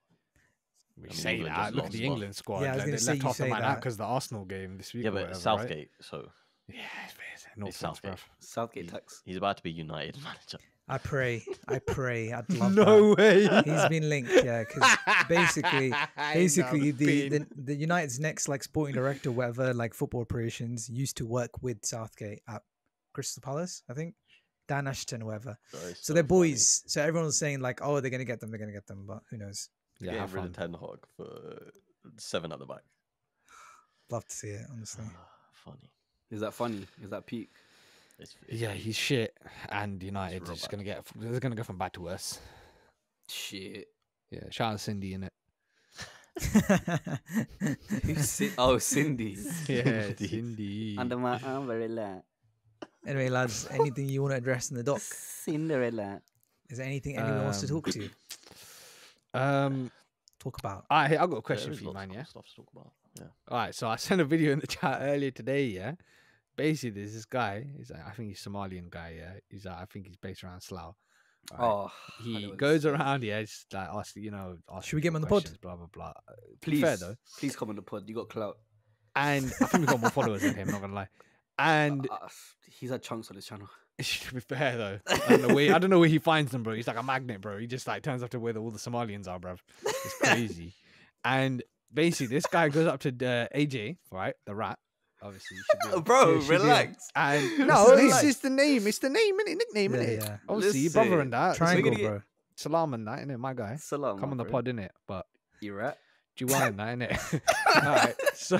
We I mean, say that. Look at the England squad. Yeah, I was like, they say left off the man out because the Arsenal game this week. Yeah, but whatever, Southgate. Right? So yeah, it's, it's Southgate. Southgate tax. He's about to be United manager. I pray, I pray, I'd love no that. No way. He's been linked, yeah, because basically, basically the, the, the United's next like sporting director, whatever, like football operations, used to work with Southgate at Crystal Palace, I think, Dan Ashton, whoever. Sorry, so, so they're boys, funny. So everyone was saying like, oh, they're going to get them, they're going to get them, but who knows. Yeah, yeah, have rid of Ten Hag for seven at the back. Love to see it, honestly. Funny. Is that funny? Is that peak? It's, it's, yeah, he's shit, and United is gonna get. They're gonna go from bad to worse. Shit. Yeah, shout out Cindy in it. Oh, Cindy. Yeah, Cindy. Under my umbrella. Anyway, lads, anything you want to address in the doc? Cinderella. Is there anything anyone um, wants to talk to? Um, talk about. I right, I've got a question for you, man. Yeah. Stuff to talk about. Yeah. All right. So I sent a video in the chat earlier today. Yeah. Basically, there's this guy. He's like, I think he's a Somalian guy. Yeah. He's like, I think he's based around Slough. Right. Oh, he goes around. Yeah, just like ask, you know. Ask Should we get him on the pod? Blah blah blah. Please, fair, though. Please come on the pod. You got clout. And I think we got more followers than him. Not gonna lie. And uh, uh, he's had chunks on his channel. It should be fair though. I don't know where, I don't know where he finds them, bro. He's like a magnet, bro. He just like turns up to where the, all the Somalians are, bro. It's crazy. And basically, this guy goes up to uh, A J, right? The rat. Obviously, you should do it. Bro, yeah, relax. And no, it's relax. Just the name. It's the name, innit? Nickname, yeah, innit? Yeah. Obviously, your brother and that. Triangle, get... bro. Salam and that, innit? My guy. Salam. Come on the pod, innit? But you rat. Do you want that, innit? All right. So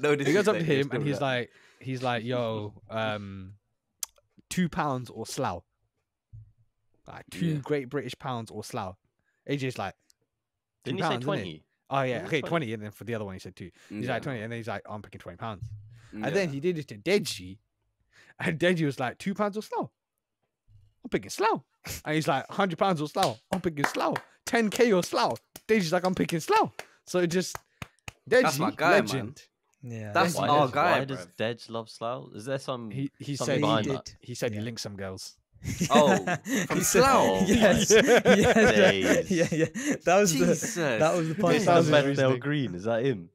no, he goes up to him and he's like, he's like, yo, um, two pounds or Slough. Like two yeah. Great British pounds or Slough. A J's like, didn't you say twenty? Oh yeah, yeah okay, twenty. twenty, and then for the other one he said two. He's yeah. like twenty, and then he's like, oh, I'm picking twenty pounds. Yeah. And then he did it to Deji, and Deji was like, two pounds or Slough. I'm picking Slough. And he's like, hundred pounds or Slough. I'm picking Slough. Ten K or Slough. Deji's like, I'm picking Slough. So it just Deji, that's my guy, legend. Man. Yeah, that's why our does, guy. Why bro. Does Dej love Slough? Is there some? He he said he did. That? He said yeah. he linked some girls. Oh, from Slough. Yes, yes, yes. yeah, yeah. That was Jesus. the that was the part. That was Bethnal Green. Is that him?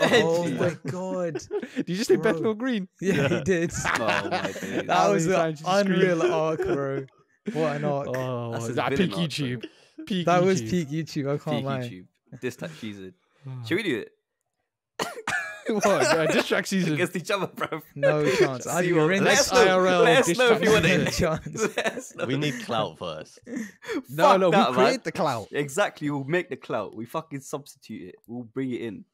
Oh my god! Did you just say Bethnal Green? Yeah, yeah, he did. Oh my god! That was an unreal arc, bro. What an arc! Oh, that's that peak YouTube. Peak that YouTube. was peak YouTube. I can't peak lie. YouTube. This type season. Should we do it? What? Bro, diss track season against each other, bro. No chance. I do ring this I R L. Let us know if you want it. We need clout first. No, no, we create the clout. Exactly, we'll make the clout. We fucking substitute it. We'll bring it in.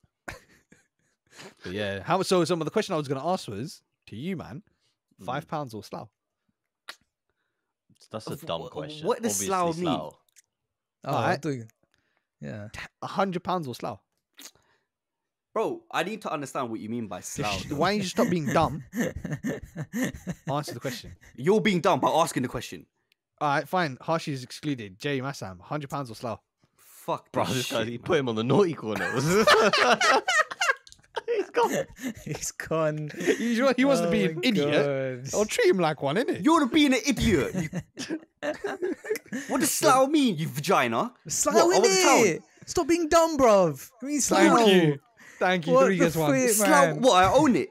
But yeah. How? So, some of the question I was going to ask was to you, man. Five mm. pounds or Slough? That's a dumb what, question. What does Slough mean? Slough. Oh, right. I do. Yeah, a hundred pounds or Slough. Bro, I need to understand what you mean by Slough. Why don't you stop being dumb? Answer the question. You're being dumb by asking the question. All right, fine. Harshi is excluded. J Masam, one hundred pounds or Slough? Fuck, bro. This shit, guy, he put him on the naughty corner. He's gone. He's gone. He's, he wants oh to be an idiot. God. I'll treat him like one, innit? You want to be an idiot. You... What does Slough mean, you vagina? Slough, innit? Stop being dumb, bruv. I mean, Slough. Thank you. Thank you. What the flip, Slough, what? I own it.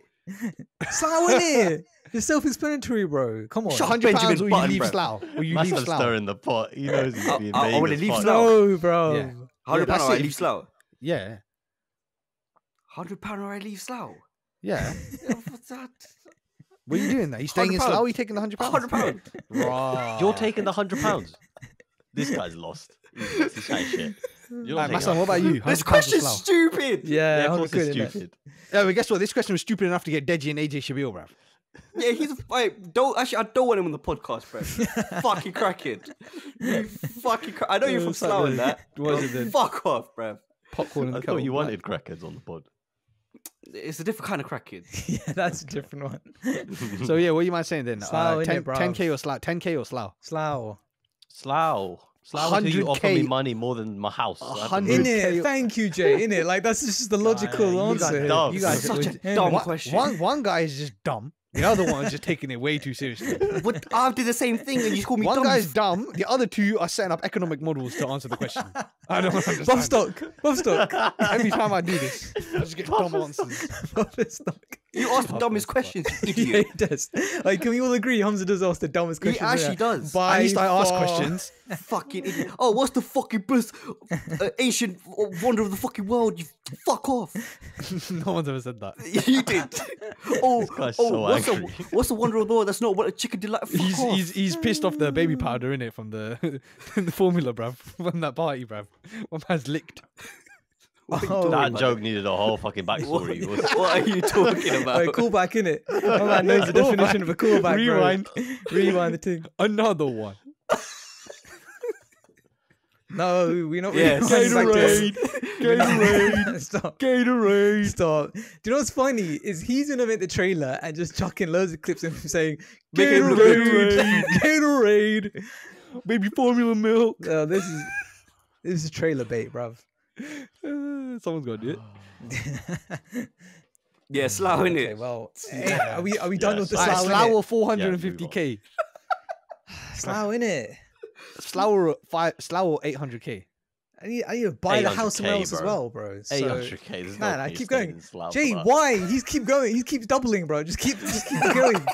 Slough in it. You're self-explanatory, bro. Come on. Benjamin Button, will you leave bro. Slough? Will you Masam leave Slough? Stirring the pot. He knows he's being I, I, I want to leave pot. Slough. No, bro. Yeah. one hundred pounds yeah, or I leave Slough? Yeah. one hundred pounds or I leave Slough? Yeah. What's that? What are you doing there? Are you staying in Slough? Or are you taking the one hundred pounds? one hundred pounds. Right. You're taking the one hundred pounds. This guy's lost. This guy's shit. Like, Masam, what about you? This question's stupid. Yeah, yeah, of course it's stupid. Yeah, but guess what? This question was stupid enough to get Deji and A J Shabil, bruv. Yeah, he's a, like, don't actually. I don't want him on the podcast, bruv. Fucking crackhead. You fucking. Cra I know you're from Slough and that. It fuck off, bruv. Popcorn. I thought you wanted crackheads on the pod. It's a different kind of crackhead. Yeah, that's a different one. So yeah, what are you might saying then? Slough, uh, ten, ten K or Slough? ten K or Slough? Slough. Slough. Slough until you offer me money more than my house. In it, thank you, Jay. In it, like that's just the logical yeah, yeah, answer. You guys, dumb. You guys such a dumb one, question. One, one guy is just dumb. The other one's just taking it way too seriously. But I did the same thing, and you call me one dumb. One guy's dumb. The other two are setting up economic models to answer the question. I don't understand. Buff stock, buff stock. Every time I do this, I just get Buff dumb answers. Buff stock. You ask the dumbest questions, idiot. Yeah, he does. Like, can we all agree Hamza does ask the dumbest questions? He actually there. does. By At least I ask questions. Fucking idiot. Oh, what's the fucking bliss? Uh, ancient wonder of the fucking world. You fuck off. No one's ever said that. You did. Oh, oh so what's, a, what's the wonder of the world? That's not what a chicken delight. Fuck he's, off. He's, he's pissed off the baby powder, innit, from the, the formula, bruv. From that party, bruv. One man's licked. Oh, that joke needed a whole fucking backstory. What, what are you talking about? Wait, callback, innit? Oh, man knows the callback. definition of a callback. Rewind. Bro. Rewind the thing. Another one. No, we're not really. Yes. Gatorade, Gatorade, stop. Gatorade, stop. Do you know what's funny? Is he's gonna make the trailer and just chucking loads of clips of him saying Gatorade, Gatorade, baby formula milk. No, this is this is trailer bait, bruv. Uh, someone's gonna do it. Yeah, Slough, innit? Okay, well, hey, are we are we done yeah, with the Slough? Slough or four hundred and fifty k. Slough, innit? Slough five, Slough eight hundred k. I need, I need to buy the house somewhere else as well, bro. So, eight hundred k. Man, no I keep going. Slough, Jay, but... why? He's keep going. He keeps doubling, bro. Just keep, just keep going.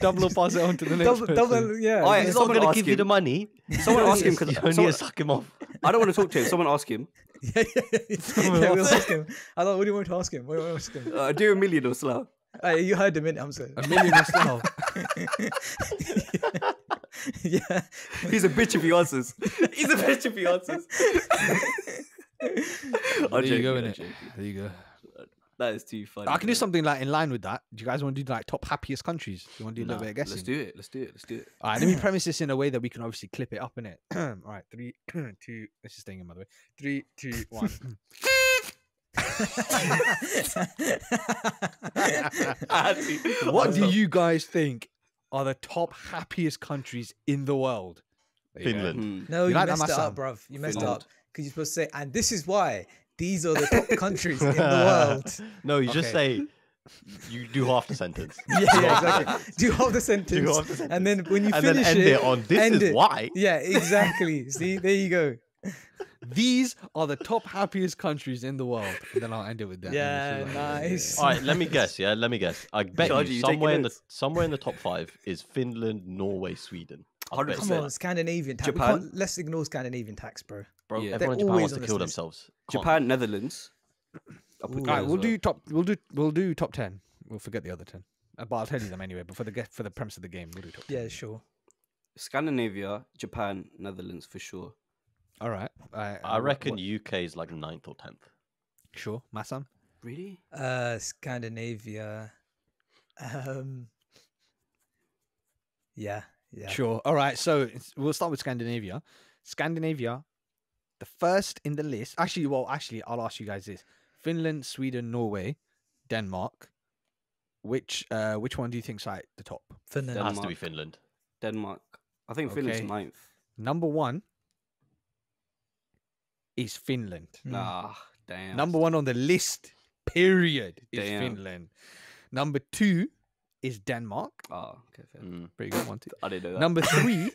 Double or pass it on to the next double, person. Double, yeah. All right, yeah, someone gonna give him. you the money. Someone ask him because you need to suck him off. I don't want to talk to him. Someone ask him. yeah, yeah, yeah. yeah we'll ask him. I thought, what do you want to ask him? What do you want to ask him? Uh, do a million or Slough. Uh, you heard the minute. I'm sorry. A million or Slough. Yeah, he's a bitch if he answers. He's a bitch if he answers. There you go, innit? There you go. That is too funny. I can do something like in line with that. Do you guys want to do like top happiest countries? Do you want to do no, a little bit of guessing? Let's do it. Let's do it. Let's do it. All right. Let me premise this in a way that we can obviously clip it up, innit? All right. Three, two. This is staying in, by the way. Three, two, one. What do you guys think are the top happiest countries in the world? Finland. Mm. No, you, you messed it up, bruv. You messed Finland. up. Because you're supposed to say, and this is why these are the top countries in the world. No, you okay. just say, you do half the sentence. Yeah, yeah, exactly. Do half the sentence. Do half the sentence. And then when you and finish then end it, it on this end is it. why. Yeah, exactly. See, there you go. These are the top happiest countries in the world. And then I'll end it with that. Yeah, nice. All right, let me guess. Yeah, let me guess. I bet George, you, you somewhere in the somewhere in the top five is Finland, Norway, Sweden. one hundred percent. Come on, Scandinavian tax. Japan. Let's ignore Scandinavian tax, bro. Bro, yeah, everyone in Japan wants to kill themselves. Can't. Japan, Netherlands. All right, we'll well. do top. We'll do. We'll do top ten. We'll forget the other ten, but I'll tell you them anyway. But for the for the premise of the game, we'll do top ten. Yeah, sure. Scandinavia, Japan, Netherlands for sure. All right. I, I reckon what? U K is like ninth or tenth. Sure. Masam? Really? Uh, Scandinavia. Um. Yeah. Yeah. Sure. All right. So we'll start with Scandinavia. Scandinavia, the first in the list. Actually, well, actually, I'll ask you guys this: Finland, Sweden, Norway, Denmark. Which, uh, which one do you think's like the top? Finland. It has to be Finland. Denmark. I think Finland's okay. ninth. Number one. Is Finland. Nah, damn. Number one on the list, period, is damn. Finland. Number two is Denmark. Oh, okay, fair. Mm. Pretty good one, too. I didn't know that. Number three,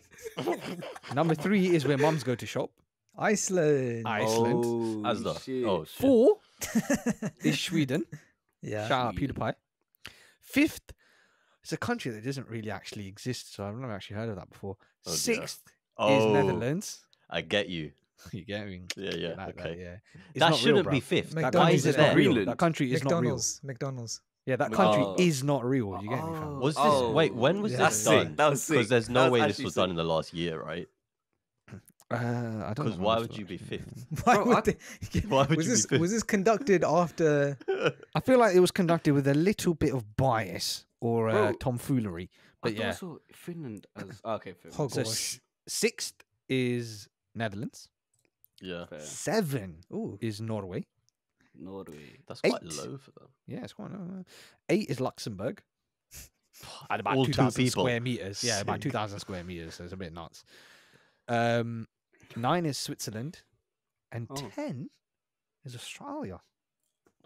number three is where mums go to shop. Iceland. Iceland. Oh, Asda. Shit. Oh, shit. Four is Sweden. Yeah. Shout out PewDiePie. Fifth, it's a country that doesn't really actually exist, so I've never actually heard of that before. Oh, Sixth oh, is Netherlands. I get you. You get me? Yeah, yeah. Like okay. That, yeah. It's that shouldn't real, be fifth. McDonald's is not real. That country is McDonald's. not real. McDonald's. Yeah, that country oh. is not real. You get me? From? Was this? Oh. Wait, when was yeah. this That's done? Sick. That was sick. Because there's no way this was sick. done in the last year, right? Uh, I don't. Because why would you be fifth? Why would they? Why would was you this, be fifth? Was this conducted after? I feel like it was conducted with a little bit of bias or uh, tomfoolery. But I yeah, also Finland as okay. Finland. Sixth is Netherlands. Yeah. Fair. Seven Ooh. is Norway. Norway. That's quite Eight. low for them. Yeah, it's quite low. Eight is Luxembourg. At about All two thousand square meters. Sick. Yeah, about two thousand square meters. So it's a bit nuts. Um, nine is Switzerland, and oh. ten is Australia.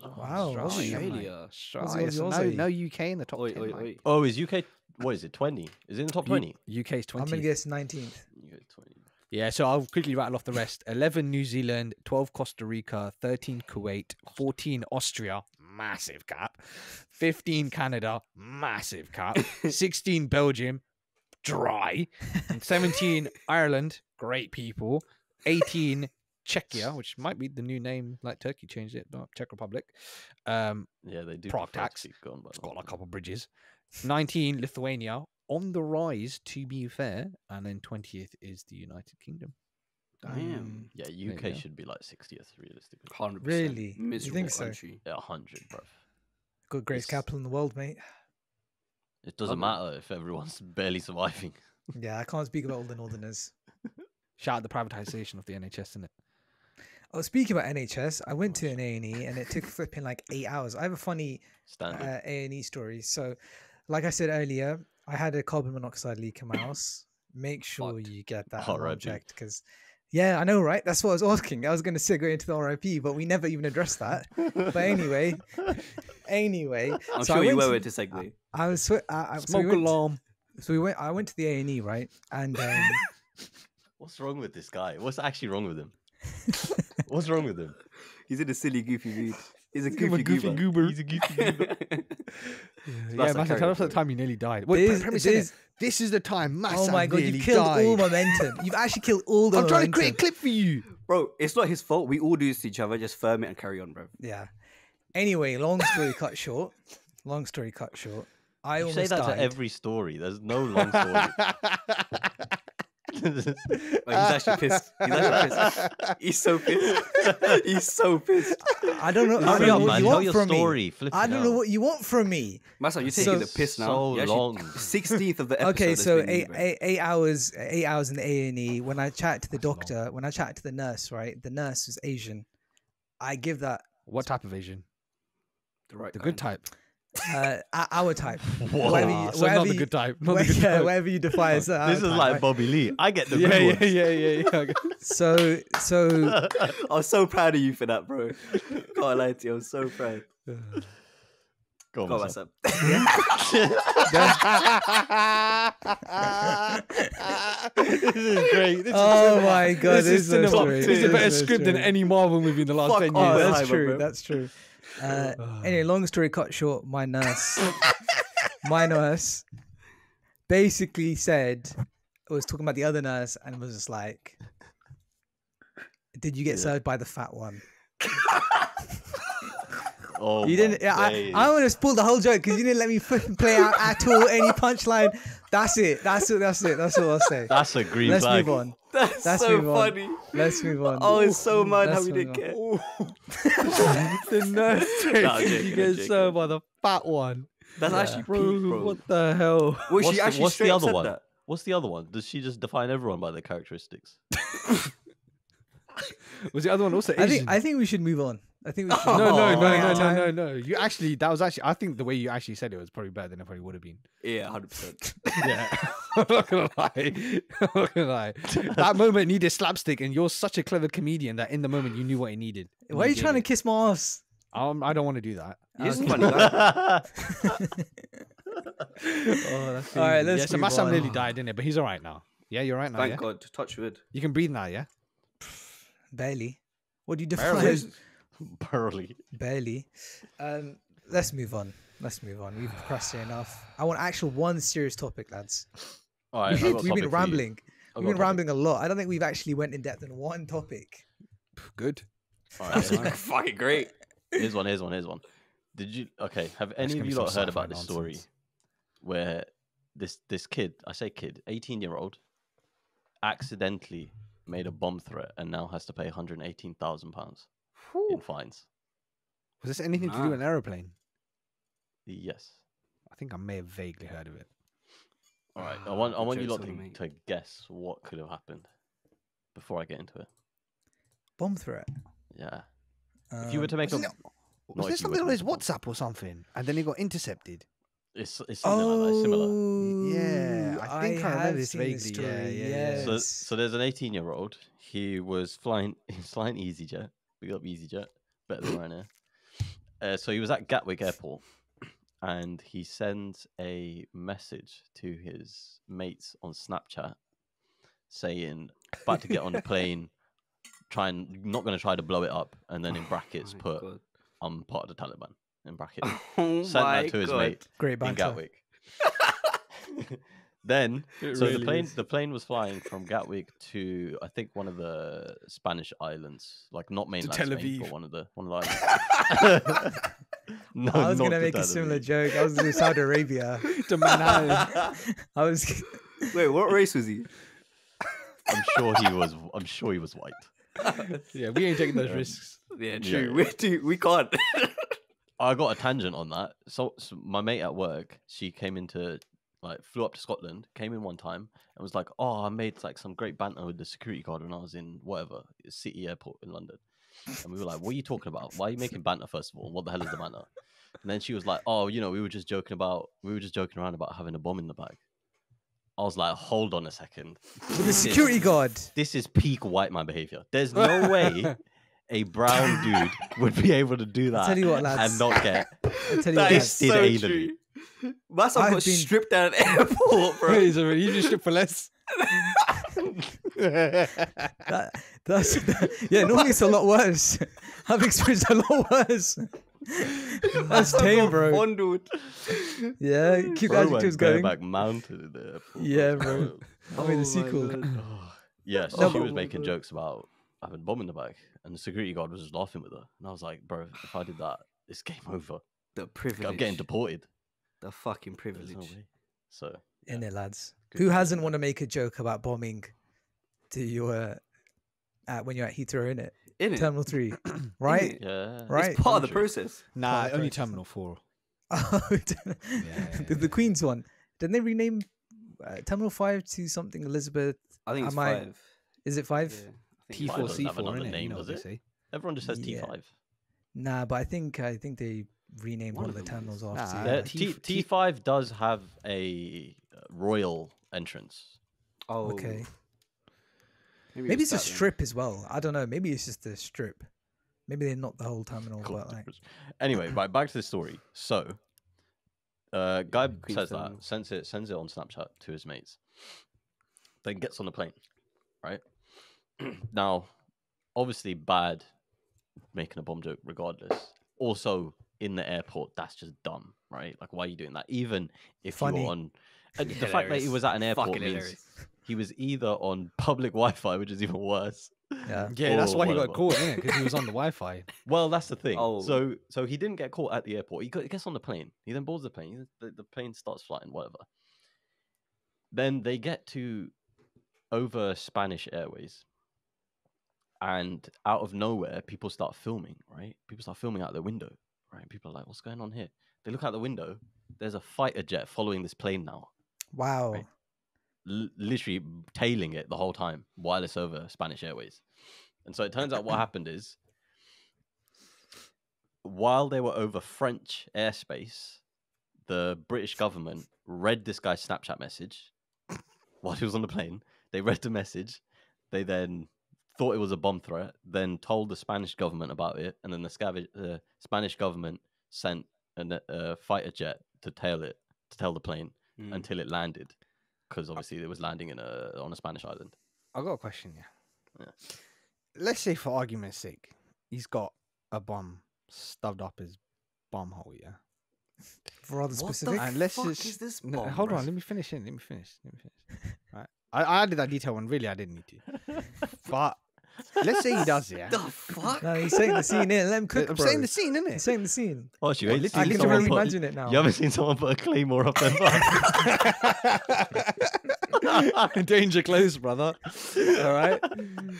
Oh, wow, Australia. Australia. Australia. No, no U K in the top oi, ten. Oi, oi. Oh, is U K? What is it? Twenty? Is it in the top twenty? U K's twenty. I'm gonna guess nineteenth. U K twenty. Yeah, so I'll quickly rattle off the rest. eleven, New Zealand. twelve, Costa Rica. thirteen, Kuwait. fourteen, Austria. Massive cap. fifteen, Canada. Massive cap. sixteen, Belgium. Dry. And seventeen, Ireland. Great people. eighteen, Czechia, which might be the new name, like Turkey changed it. Not Czech Republic. Um, yeah, they do. Prague tax. Gone, it's got like a couple of bridges. nineteen, Lithuania. On the rise, to be fair, and then twentieth is the United Kingdom. Damn. Yeah, U K should be like sixtieth, realistically. one hundred percent. Really? Miserable you think so? Country. Yeah, one hundred, bruv. Got greatest capital in the world, mate. It doesn't um, matter if everyone's barely surviving. Yeah, I can't speak about all the Northerners. Shout out the privatisation of the N H S, innit? Oh, speaking about N H S, I went to an A and E and it took flipping like eight hours. I have a funny uh, A and E story. So, like I said earlier, I had a carbon monoxide leak in my house. Make sure Fucked. you get that checked because, yeah, I know, right? That's what I was asking. I was going to segue into the R I P, but we never even addressed that. But anyway, anyway, I'm so sure you were to segue. I was sw I, I, smoke so we alarm. To, so we went. I went to the A and E, right? And um, what's wrong with this guy? What's actually wrong with him? What's wrong with him? He's in a silly, goofy mood. He's a goofy, a goofy goober. He's a goofy goober. Yeah, yeah, Massa, tell us the time you nearly died. Wait, this, this, is, this is the time, Massa. Oh my god, you killed died. all momentum. You've actually killed all the I'm momentum. trying to create a clip for you. Bro, it's not his fault. We all do this to each other. Just firm it and carry on, bro. Yeah. Anyway, long story cut short. Long story cut short. I you almost say that died. to every story. There's no long story. Wait, he's actually pissed. He's actually pissed. He's so pissed. He's so pissed. I don't know. I don't know what you want from me. I don't know what you want from me. Masam, you're taking the piss now. So long. sixteenth of the episode. Okay, so eight, eight, eight hours, eight hours in the A and E. When I chat to the doctor, when I chat to the nurse, right? The nurse was Asian. I give that. What type of Asian? The right, the good type. Uh, our type. Whoa. Wherever you, so wherever not the good type. Not where, the good yeah, type. Wherever you defy us. Uh, this is type, like right? Bobby Lee. I get the yeah, real yeah, yeah, yeah, yeah, yeah. So, so I was so proud of you for that, bro. Can't lie to you. I was so proud. Go on, what's up? This is great. This oh is my god, this, this is, is so great. This is a better so script true. than any Marvel movie in the last Fuck ten years. Oh, that's, that's true. Bro. That's true. Uh, anyway, long story cut short, my nurse, my nurse basically said, was talking about the other nurse and was just like, did you get yeah. served by the fat one? Oh, you didn't. I, I want to spoil the whole joke because you didn't let me play out at all any punchline. That's it. That's it. That's it. That's all I'll say. That's a green Let's flag. Let's move on. That's, That's so funny. Let's move on. Oh, it's so mad Let's how we didn't get. The nurse no, you get served by the fat one. That's yeah. actually bro, bro. What the hell? What's, what's, she actually what's the other one? That? What's the other one? Does she just define everyone by their characteristics? Was the other one also Asian? I think I think we should move on. I think we should. Oh, no, no, no, no, no, no, no. You actually, that was actually. I think the way you actually said it was probably better than it probably would have been. Yeah, hundred percent. Yeah, I'm not gonna lie. I'm not gonna lie. That moment needed slapstick, and you're such a clever comedian that in the moment you knew what it needed. Why are you trying to kiss my ass? Um, I don't want to do that. You're just funny. Oh, that's all right. Let's. Yeah, so Masam nearly died, didn't it? But he's all right now. Yeah, you're right now. Thank God. Touch wood. You can breathe now. Yeah. Barely. What do you define? Barely. Barely. Um, let's move on. Let's move on. We've procrastinated enough. I want actual one serious topic, lads. All right, we've, we've been rambling. We've been rambling a lot. I don't think we've actually went in depth on one topic. Good. All right. Fucking great. Here's one. Here's one. Here's one. Did you? Okay. Have any of you not heard about this story where this this kid, I say kid, eighteen year old, accidentally made a bomb threat and now has to pay one hundred eighteen thousand pounds in fines? Was this anything nah. to do with an aeroplane? Yes. I think I may have vaguely heard of it. All right. Uh, I want I want you lot to, to guess what could have happened before I get into it. Bomb threat? Yeah. Um, if you were to make was a... It, was there something on his WhatsApp or something? And then he got intercepted? It's, it's something oh, like that. Similar. Yeah. I think I, I remember this vaguely. This story. Yeah, yeah, yes. yeah. So, so there's an eighteen-year-old. He was flying, he was flying EasyJet. We got EasyJet, better than Ryanair. Uh, so he was at Gatwick Airport, and he sends a message to his mates on Snapchat saying, "About to get on the plane, trying not going to try to blow it up," and then in brackets oh put, God. "I'm part of the Taliban." In brackets, oh sent that to God. his mate Great in Gatwick. Then, it so really the plane is. the plane was flying from Gatwick to I think one of the Spanish islands, like not mainland Tel Aviv, Spain, but one of the one of the islands. No, I was gonna make a similar joke. I was in Saudi Arabia. To Manhattan. I was. Wait, what race was he? I'm sure he was. I'm sure he was white. Yeah, we ain't taking those yeah. risks. Yeah, true. Yeah. We too, we can't. I got a tangent on that. So, so my mate at work, she came into like flew up to Scotland, came in one time and was like, oh, I made like some great banter with the security guard when I was in whatever City Airport in London. And we were like, what are you talking about? Why are you making banter first of all? What the hell is the banter? And then she was like, oh, you know, we were just joking about, we were just joking around about having a bomb in the bag. I was like, hold on a second. With the security is, guard. This is peak white man behavior. There's no way a brown dude would be able to do that. I'll tell you what, lads. And not get fisted anally. Masam got been... stripped at an airport, bro. He's already, you just stripped for less. that, that's, that, yeah, normally it's a lot worse. I've experienced a lot worse. That's tame, bro. Fondled. Yeah, keep bro, the adjectives going. Back mounted in the airport. Yeah, bro. I mean, the sequel. Oh. Yeah, so oh, she was making jokes about having a bomb in the bag, and the security guard was just laughing with her. And I was like, bro, if I did that, it's game over. The privilege. I'm getting deported. The fucking privilege. No so yeah. In there, lads. Good. Who hasn't want to make a joke about bombing to your uh, when you're at Heathrow, innit? In it. Terminal three, right? Yeah, right. It's part of the process. Nah, the only process. Terminal four. Oh, yeah, yeah, yeah. The, the Queen's one. Didn't they rename uh, Terminal five to something Elizabeth? I think it's Am five. I... Is it five? Yeah, T four C four. Name, does it? It? Everyone just says yeah. T five. Nah, but I think I think they renamed one, one of the terminals is. After. Nah, yeah. T T five does have a royal entrance. Oh, okay. Maybe, Maybe it's, it's a strip then. As well. I don't know. Maybe it's just a strip. Maybe they're not the whole terminal. Cool. But like... Anyway, right, back to the story. So, uh, guy yeah, says that, sends it, sends it on Snapchat to his mates. Then gets on the plane, right? Now, obviously bad making a bomb joke regardless. Also, in the airport, that's just dumb, right? Like, why are you doing that? Even if Funny. You're on... And the hilarious. Fact that he was at an airport Fucking means hilarious. He was either on public Wi-Fi, which is even worse. Yeah, yeah, that's why he got caught, isn't it? Because he was on the Wi-Fi. Well, that's the thing. Oh. So, so he didn't get caught at the airport. He, got, he gets on the plane. He then boards the plane. The, the plane starts flying, whatever. Then they get to over Spanish Airways, and out of nowhere, people start filming. Right? People start filming out the window. Right? People are like, "What's going on here?" They look out the window. There's a fighter jet following this plane now. Wow. Right? L literally tailing it the whole time while it's over Spanish Airways. And so it turns out what happened is while they were over French airspace, the British government read this guy's Snapchat message while he was on the plane. They read the message. They then thought it was a bomb threat, then told the Spanish government about it. And then the uh, Spanish government sent a uh, fighter jet to tail it, to tail the plane. Mm. Until it landed, because obviously it was landing in a on a Spanish island. I got a question, yeah. yeah. Let's say, for argument's sake, he's got a bomb stuffed up his bum hole, yeah. Rather specific. What the and let's fuck just, is this bomb, no, hold right? on, let me finish in. Let me finish. Let me finish. Right, I, I added that detail when really I didn't need to, but let's say he does, yeah. The fuck? No, he's saying the scene in. Let him cook. I'm bro. saying the scene, isn't it? He's saying the scene. Oh, you ain't I can really imagine it now. You haven't seen someone put a claymore up their butt. Danger close, brother. All right.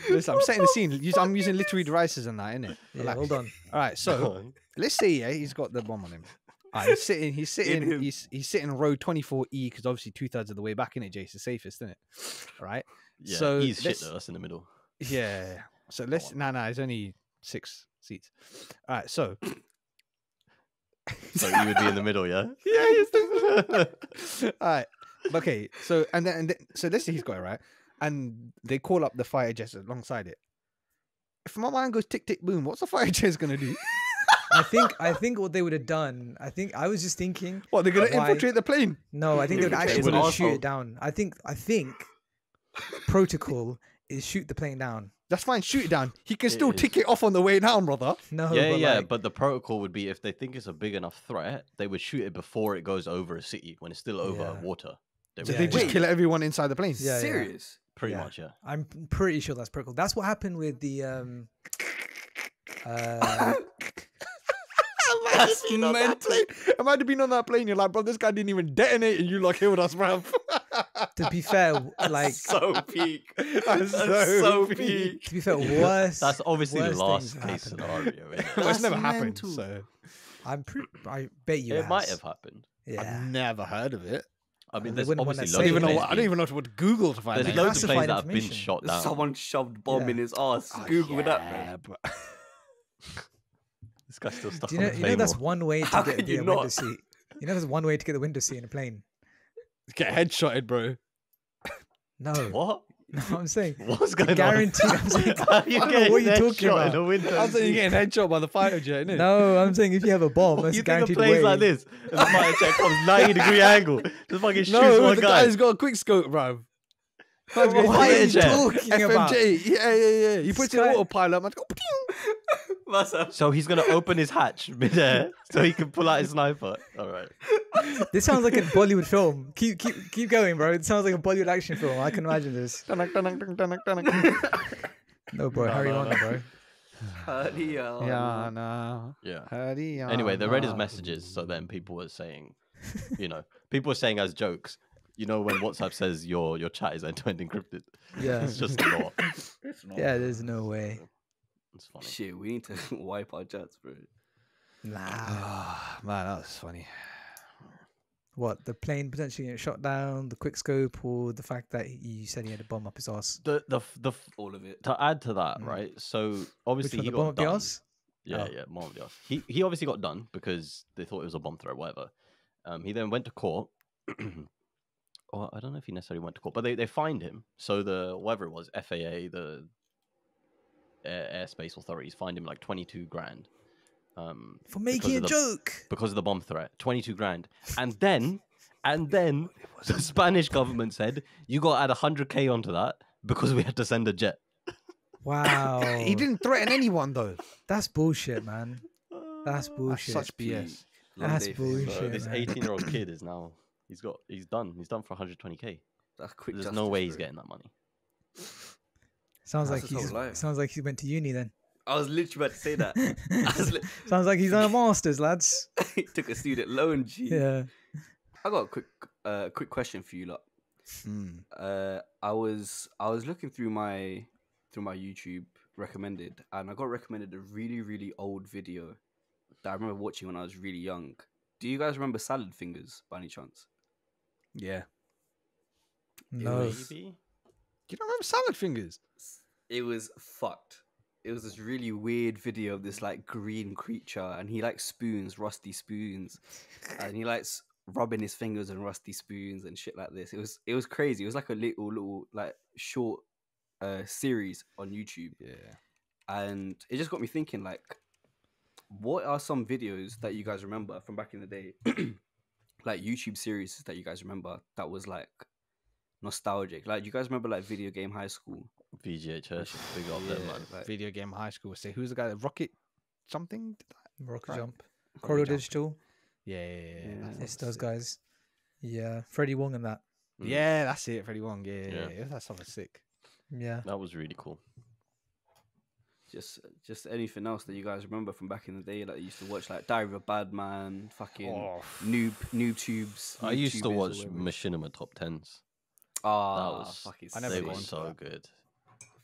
Listen, I'm setting the scene. I'm using literary devices and that, innit? Yeah, hold on. All right. So let's say, yeah, he's got the bomb on him. All right, he's sitting. He's sitting. He's he's sitting row twenty-four E because obviously two thirds of the way back in it, Jace, is safest, isn't it? All right. Yeah. So he's shit though. That's in the middle. Yeah. So let's. No, nah, no, nah, it's only six seats. All right. So. So you would be in the middle, yeah. Yeah. Yes. All right. Okay. So and then, and then so let's say he's got it right, and they call up the fire jets alongside it. If my mind goes tick tick boom, what's the fire jets gonna do? I think I think what they would have done. I think I was just thinking. What they're gonna why... infiltrate the plane? No, I think they're actually gonna awesome. shoot it down. I think I think protocol. Is shoot the plane down. That's fine, shoot it down. He can it still is. tick it off on the way down, brother. No, yeah, but yeah, like... but the protocol would be if they think it's a big enough threat, they would shoot it before it goes over a city when it's still over yeah. water. They so would... they yeah, just yeah. kill everyone inside the plane. Yeah, serious, yeah. pretty yeah. much. Yeah, I'm pretty sure that's protocol. That's what happened with the. Um, uh... That's mental. That I might have been on that plane. You're like, bro, this guy didn't even detonate, and you like killed us, bro. To be fair, like that's so peak, that's so, so peak. peak. To be fair, worse. That's obviously the last case scenario. It? Well, it's never happened, so I'm pretty. I bet you it has. might have happened. Yeah, I've never heard of it. I mean, there's obviously loads of even know, I don't even know what Google to find. There's loads of planes that have been shot down. Someone shoved bomb yeah. in his ass. Oh, Google yeah, that, man. But... this guy's still stuck you know, on the plane. You know that's one way to How get the window seat. You know there's one way to get the window seat in a plane. Get headshotted, bro. No. What? No, I'm saying. What's going guaranteed, on? Guaranteed. I don't know what you're talking about. I'm saying you're getting headshot by the fighter jet, innit? No, I'm saying if you have a bomb, that's you guaranteed think a plane's like this, and the fighter jet comes ninety degree angle, just fucking shoots no, one the guy. No, has got a quick scope, bro. What are you talking F M J. About? Yeah, yeah, yeah. He puts Sky... in autopilot. Man. So he's gonna open his hatch midair so he can pull out his sniper. All right. This sounds like a Bollywood film. Keep, keep, keep going, bro. It sounds like a Bollywood action film. I can imagine this. No, bro. No, hurry no, on, no. bro. Hurry on. Yeah, no. Yeah. Hurry on. Anyway, they read his messages. So then people were saying, you know, people were saying as jokes. You know when WhatsApp says your your chat is end-to-end encrypted. Yeah, it's just not. It's not. Yeah, there's no way. It's funny. Shit, we need to wipe our chats, bro. Nah, oh, man, that was funny. What, the plane potentially getting shot down, the quick scope, or the fact that you said he had a bomb up his ass? The the the all of it. To add to that, mm. right? So obviously Which he the got bomb done. Up the ass? Yeah, oh. yeah, bomb up the ass. He he obviously got done because they thought it was a bomb threat, whatever. Um, he then went to court. Oh, I don't know if he necessarily went to court, but they, they fined him. So the, whatever it was, F A A, the air, airspace authorities fined him like twenty-two grand. Um, For making a the, joke. Because of the bomb threat, twenty-two grand. And then, and then the Spanish government said, you got to add one hundred K onto that because we had to send a jet. Wow. He didn't threaten anyone though. That's bullshit, man. That's bullshit. That's such B S. That's bullshit. So this eighteen year old kid is now... He's got. He's done. He's done for one hundred twenty K. That's quick. There's no way he's getting that money. Sounds like he's. Sounds like he went to uni then. I was literally about to say that. Sounds like he's done a master's, lads. He took a student loan. G. Yeah. I got a quick, uh, quick question for you lot. Mm. Uh, I was, I was looking through my, through my YouTube recommended, and I got recommended a really, really old video that I remember watching when I was really young. Do you guys remember Salad Fingers by any chance? Yeah. No. Maybe. You don't remember Salad Fingers? It was fucked. It was this really weird video of this like green creature, and he likes spoons, rusty spoons, and he likes rubbing his fingers on rusty spoons and shit like this. It was it was crazy. It was like a little little like short uh, series on YouTube. Yeah. And it just got me thinking, like, what are some videos that you guys remember from back in the day? Like YouTube series that you guys remember that was like nostalgic. Like, do you guys remember like Video Game High School? V G H S, big up there, man. Like, Video Game High School. Say, who's the guy? Rocket something? Rocket right. Jump. Corridor Digital. Yeah, yeah, yeah. yeah that's those sick. guys. Yeah, Freddie Wong and that. Mm. Yeah, that's it. Freddie Wong. Yeah, yeah. yeah. That's something sick. Yeah, that was really cool. Just, just anything else that you guys remember from back in the day? Like, you used to watch like Diary of a Bad Man, fucking oh. noob, noob tubes. Noob I used tubes to watch Machinima Top Tens. Ah, that was fucking. I never they were so good.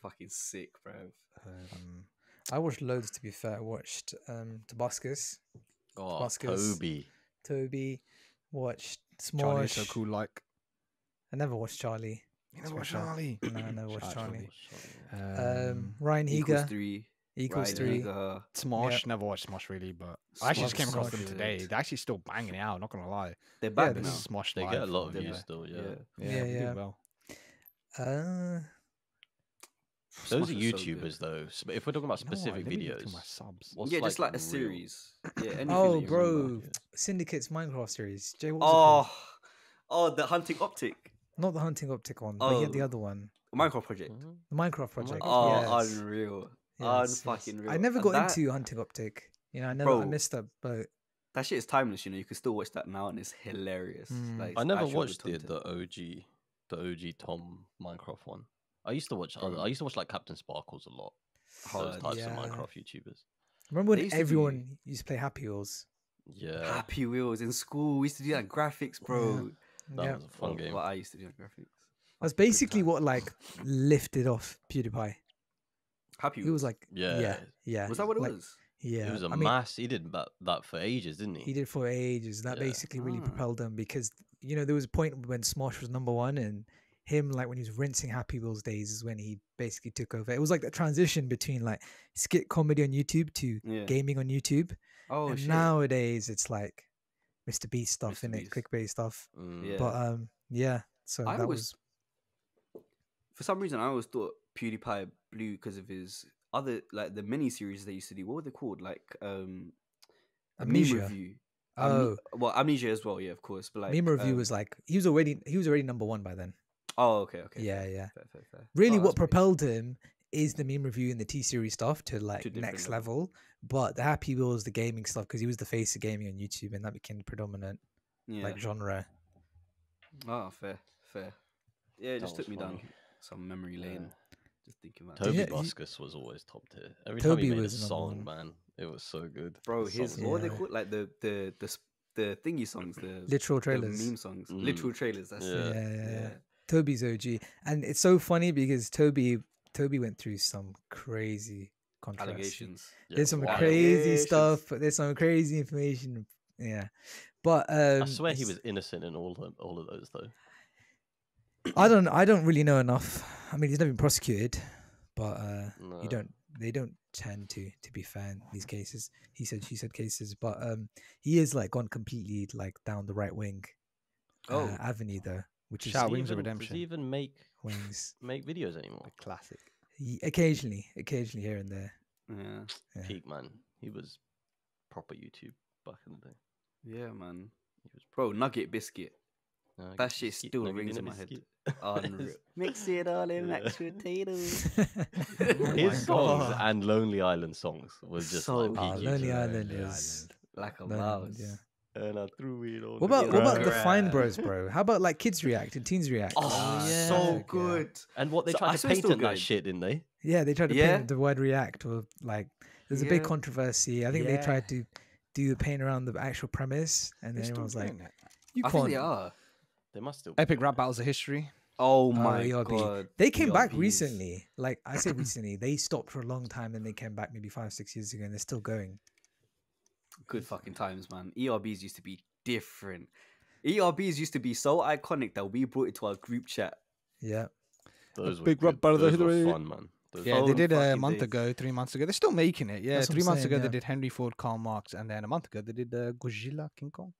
Fucking sick, bro. Um, I watched loads. To be fair, I watched um, Tobuscus. Oh, Tobuscus, Toby. Toby. Watched Smosh. Charlie So Cool. Like, I never watched Charlie. You never watched Charlie? No, I never watched Charlie. Charlie. Um, Ryan Higa. Equals three. Equals Ryan three. Higa. Smosh. Yep. Never watched Smosh, really, but Smosh, I actually just came across Smosh. them today. They're actually still banging it out, not going to lie. They're banging yeah, Smosh. They live. Get a lot of views yeah. still, yeah. Yeah, yeah. yeah, yeah. Well. Uh, Those Smosh are YouTubers, so though. If we're talking about specific no, videos. My subs. What's yeah, like just like real... a series. Yeah, oh, bro. Remember. Syndicate's Minecraft series. Jay, what was oh, the Hunting Optic. Not the Hunting Optic one, oh, but yet the other one. Minecraft Project. The Minecraft Project. Oh, yes. unreal. Yes, Unfucking yes. real. I never got that... into Hunting Optic. You know, I never Bro, I missed that boat. That shit is timeless, you know. You can still watch that now and it's hilarious. Mm. Like, it's I never watched the, the O G the O G Tom Minecraft one. I used to watch other, I used to watch like Captain Sparkles a lot. Those types yeah. of Minecraft YouTubers. Remember when everyone to be... used to play Happy Wheels? Yeah. Happy Wheels in school. We used to do that graphics, bro. That yeah. was a fun game. What I used to do on graphics. That's basically what like lifted off PewDiePie. Happy Wheels. It was like yeah, yeah, yeah. Was that what it like, was? Yeah, it was a I mass. Mean, he did that, that for ages, didn't he? He did for ages. That yeah. basically really ah. propelled them because you know, there was a point when Smosh was number one, and him, like, when he was rinsing Happy Wheels days is when he basically took over. It was like the transition between, like, skit comedy on YouTube to yeah. gaming on YouTube. Oh, and shit. Nowadays it's like Mister Beast stuff, innit? Clickbait stuff. Mm. Yeah. But, um, yeah. So I that was... was... For some reason, I always thought PewDiePie blew because of his other, like, the mini-series they used to do. What were they called? Like, um... Amnesia. Meme Review. Oh. Amne well, Amnesia as well, yeah, of course. But like, Meme Review um... was like... He was already he was already number one by then. Oh, okay, okay. Yeah, yeah. Fair, fair, fair. Really, oh, what propelled crazy. him is the Meme Review and the T-Series stuff to, like, to next level. level. But the Happy Wheels, the gaming stuff, because he was the face of gaming on YouTube, and that became the predominant, yeah. like, genre. Oh, fair, fair. Yeah, it that just took me funny. down some memory lane. Yeah. Just thinking about it. Tobuscus was always top tier. Every Toby time he made was a song, man, it was so good. Bro, his, yeah. what were they called? Like, the... the, the, the thingy songs, the... Literal trailers. The meme songs. Mm. Literal trailers, that's yeah. it. Yeah, yeah, yeah. yeah. Toby's O G, and it's so funny because Toby Toby went through some crazy contracts. Allegations. Yeah, there's some wow. crazy stuff, but there's some crazy information. Yeah, but um, I swear he was innocent in all of, all of those though. I don't I don't really know enough. I mean, he's never been prosecuted, but uh, no. you don't they don't tend to to be fair in these cases. He said she said cases, but um, he is like gone completely like down the right wing oh. uh, avenue though. Which is Shout Wings of Redemption. Does he even make wings? Make videos anymore? A classic. He, occasionally, occasionally here and there. Yeah. yeah. Peak man. He was proper YouTube back in the day. Yeah, man. He was pro Nugget Biscuit. Nugget that shit biscuit, still nugget rings in my biscuit. head. Unreal. Mix it all in yeah. mashed potatoes. oh His songs God. and Lonely Island songs was just so, like peak. Oh, Lonely Island is like a mouse. Yeah. And I threw it all. What about what about the Fine Bros, bro? How about like kids react and teens react? Oh, yeah. so good. Yeah. And what they so tried I to patent that shit, didn't they? Yeah, they tried to yeah. paint the word react, or like there's yeah. a big controversy. I think yeah. they tried to do the paint around the actual premise, and then everyone was like, "You can't." I think they are. They must still. Epic Rap Battles of History. Oh my uh, god! They came back recently. Like I said, recently they stopped for a long time, and they came back maybe five, six years ago, and they're still going. Good fucking times, man. E R Bs used to be different. E R Bs used to be so iconic that we brought it to our group chat. Yeah. Those Big Rob Brother. Those were fun, man. Those yeah, they did a month days. ago, three months ago. They're still making it. Yeah, That's three months saying, ago yeah. they did Henry Ford, Karl Marx, and then a month ago they did uh, Godzilla, King Kong.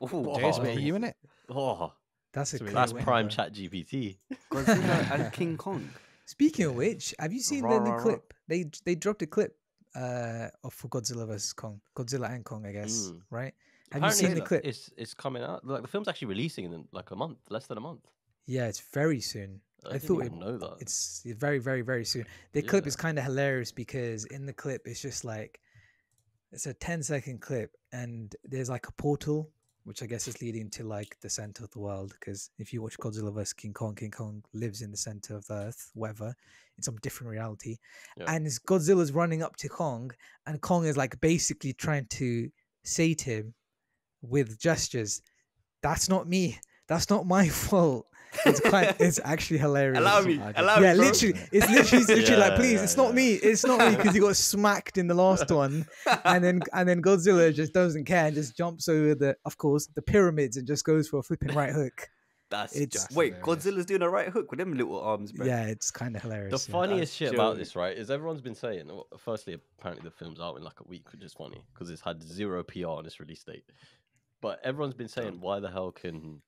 oh, James, mate, you in it? Oh, that's a that's win, prime bro. Chat G P T. Godzilla and King Kong. Speaking of which, have you seen rah, the, the rah, clip? Rah. They they dropped a clip. Uh, of for Godzilla versus Kong, Godzilla and Kong, I guess, mm. right? Have Apparently, you seen the clip? It's it's coming out. Like the film's actually releasing in like a month, less than a month. Yeah, it's very soon. I, I thought it, know that. It's very, very, very soon. The yeah. clip is kind of hilarious because in the clip it's just like it's a ten second clip, and there's like a portal, which I guess is leading to like the center of the world. Because if you watch Godzilla versus King Kong, King Kong lives in the center of the earth, whatever, in some different reality. Yeah. And Godzilla's running up to Kong, and Kong is like basically trying to sate him with gestures. That's not me. That's not my fault. It's quite. It's actually hilarious. Allow me. Allow yeah, me, literally. It's literally, it's literally yeah, like, please, yeah, it's not yeah. me. It's not me because he got smacked in the last one, and then and then Godzilla just doesn't care and just jumps over the, of course, the pyramids and just goes for a flipping right hook. That's it's, just wait, hilarious. Godzilla's doing a right hook with them little arms, bro. Yeah, it's kind of hilarious. The yeah. funniest That's shit true. about this, right, is everyone's been saying. Well, firstly, apparently the film's out in like a week, which is funny because it's had zero P R on its release date. But everyone's been saying, why the hell can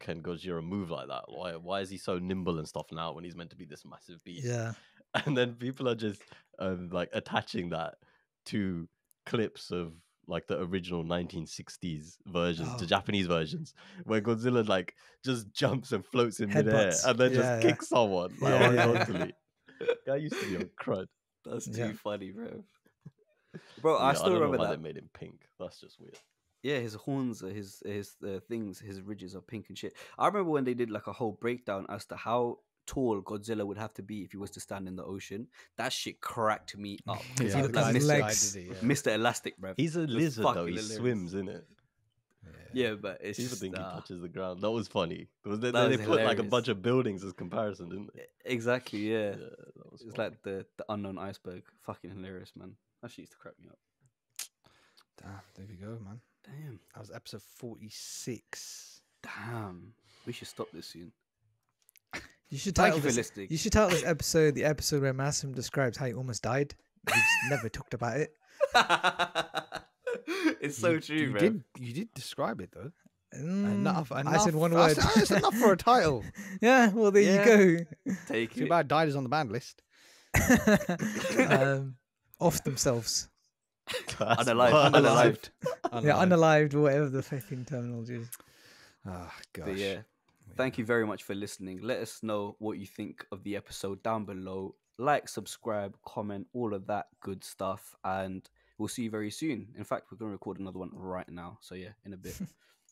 Can Godzilla move like that? Why why is he so nimble and stuff now when he's meant to be this massive beast? Yeah. And then people are just um, like attaching that to clips of like the original nineteen sixties versions, oh. to Japanese versions, where Godzilla like just jumps and floats in midair and then yeah, just yeah. kicks someone like, yeah, horizontally. Yeah. Guy used to be on crud. That's too yeah. funny, bro. Bro, yeah, I still I don't remember know why that. They made him pink. That's just weird. Yeah, his horns, are his his uh, things, his ridges are pink and shit. I remember when they did like a whole breakdown as to how tall Godzilla would have to be if he was to stand in the ocean. That shit cracked me up. yeah, he looked like Mister Legs, it, yeah. Mister Elastic, bro. He's a lizard though. He hilarious. swims, isn't it? Yeah, yeah but it's people just, think uh, he touches the ground. That was funny. Was, they, that they, was they put hilarious. like a bunch of buildings as comparison, didn't they? Exactly. Yeah. yeah it's like the the unknown iceberg. Fucking hilarious, man. That shit used to crack me up. Damn. There we go, man. Damn. That was episode forty-six. Damn. We should stop this soon. You should title Thank you for this, listening. You should title this episode the episode where Masam describes how he almost died. He just never talked about it. It's so you, true, you man. Did, you did describe it, though. Mm, enough, enough. I said one word. That's enough for a title. Yeah, well, there yeah. you go. Take Too it. Too bad died is on the banned list. um, off themselves. Unalived. Unalived. Unalived. Yeah, unalived, or whatever the fucking terminology is. Ah, oh, gosh. But yeah. Thank you very much for listening. Let us know what you think of the episode down below. Like, subscribe, comment, all of that good stuff. And we'll see you very soon. In fact, we're going to record another one right now. So yeah, in a bit.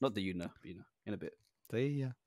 Not that you know, but you know, in a bit. See ya.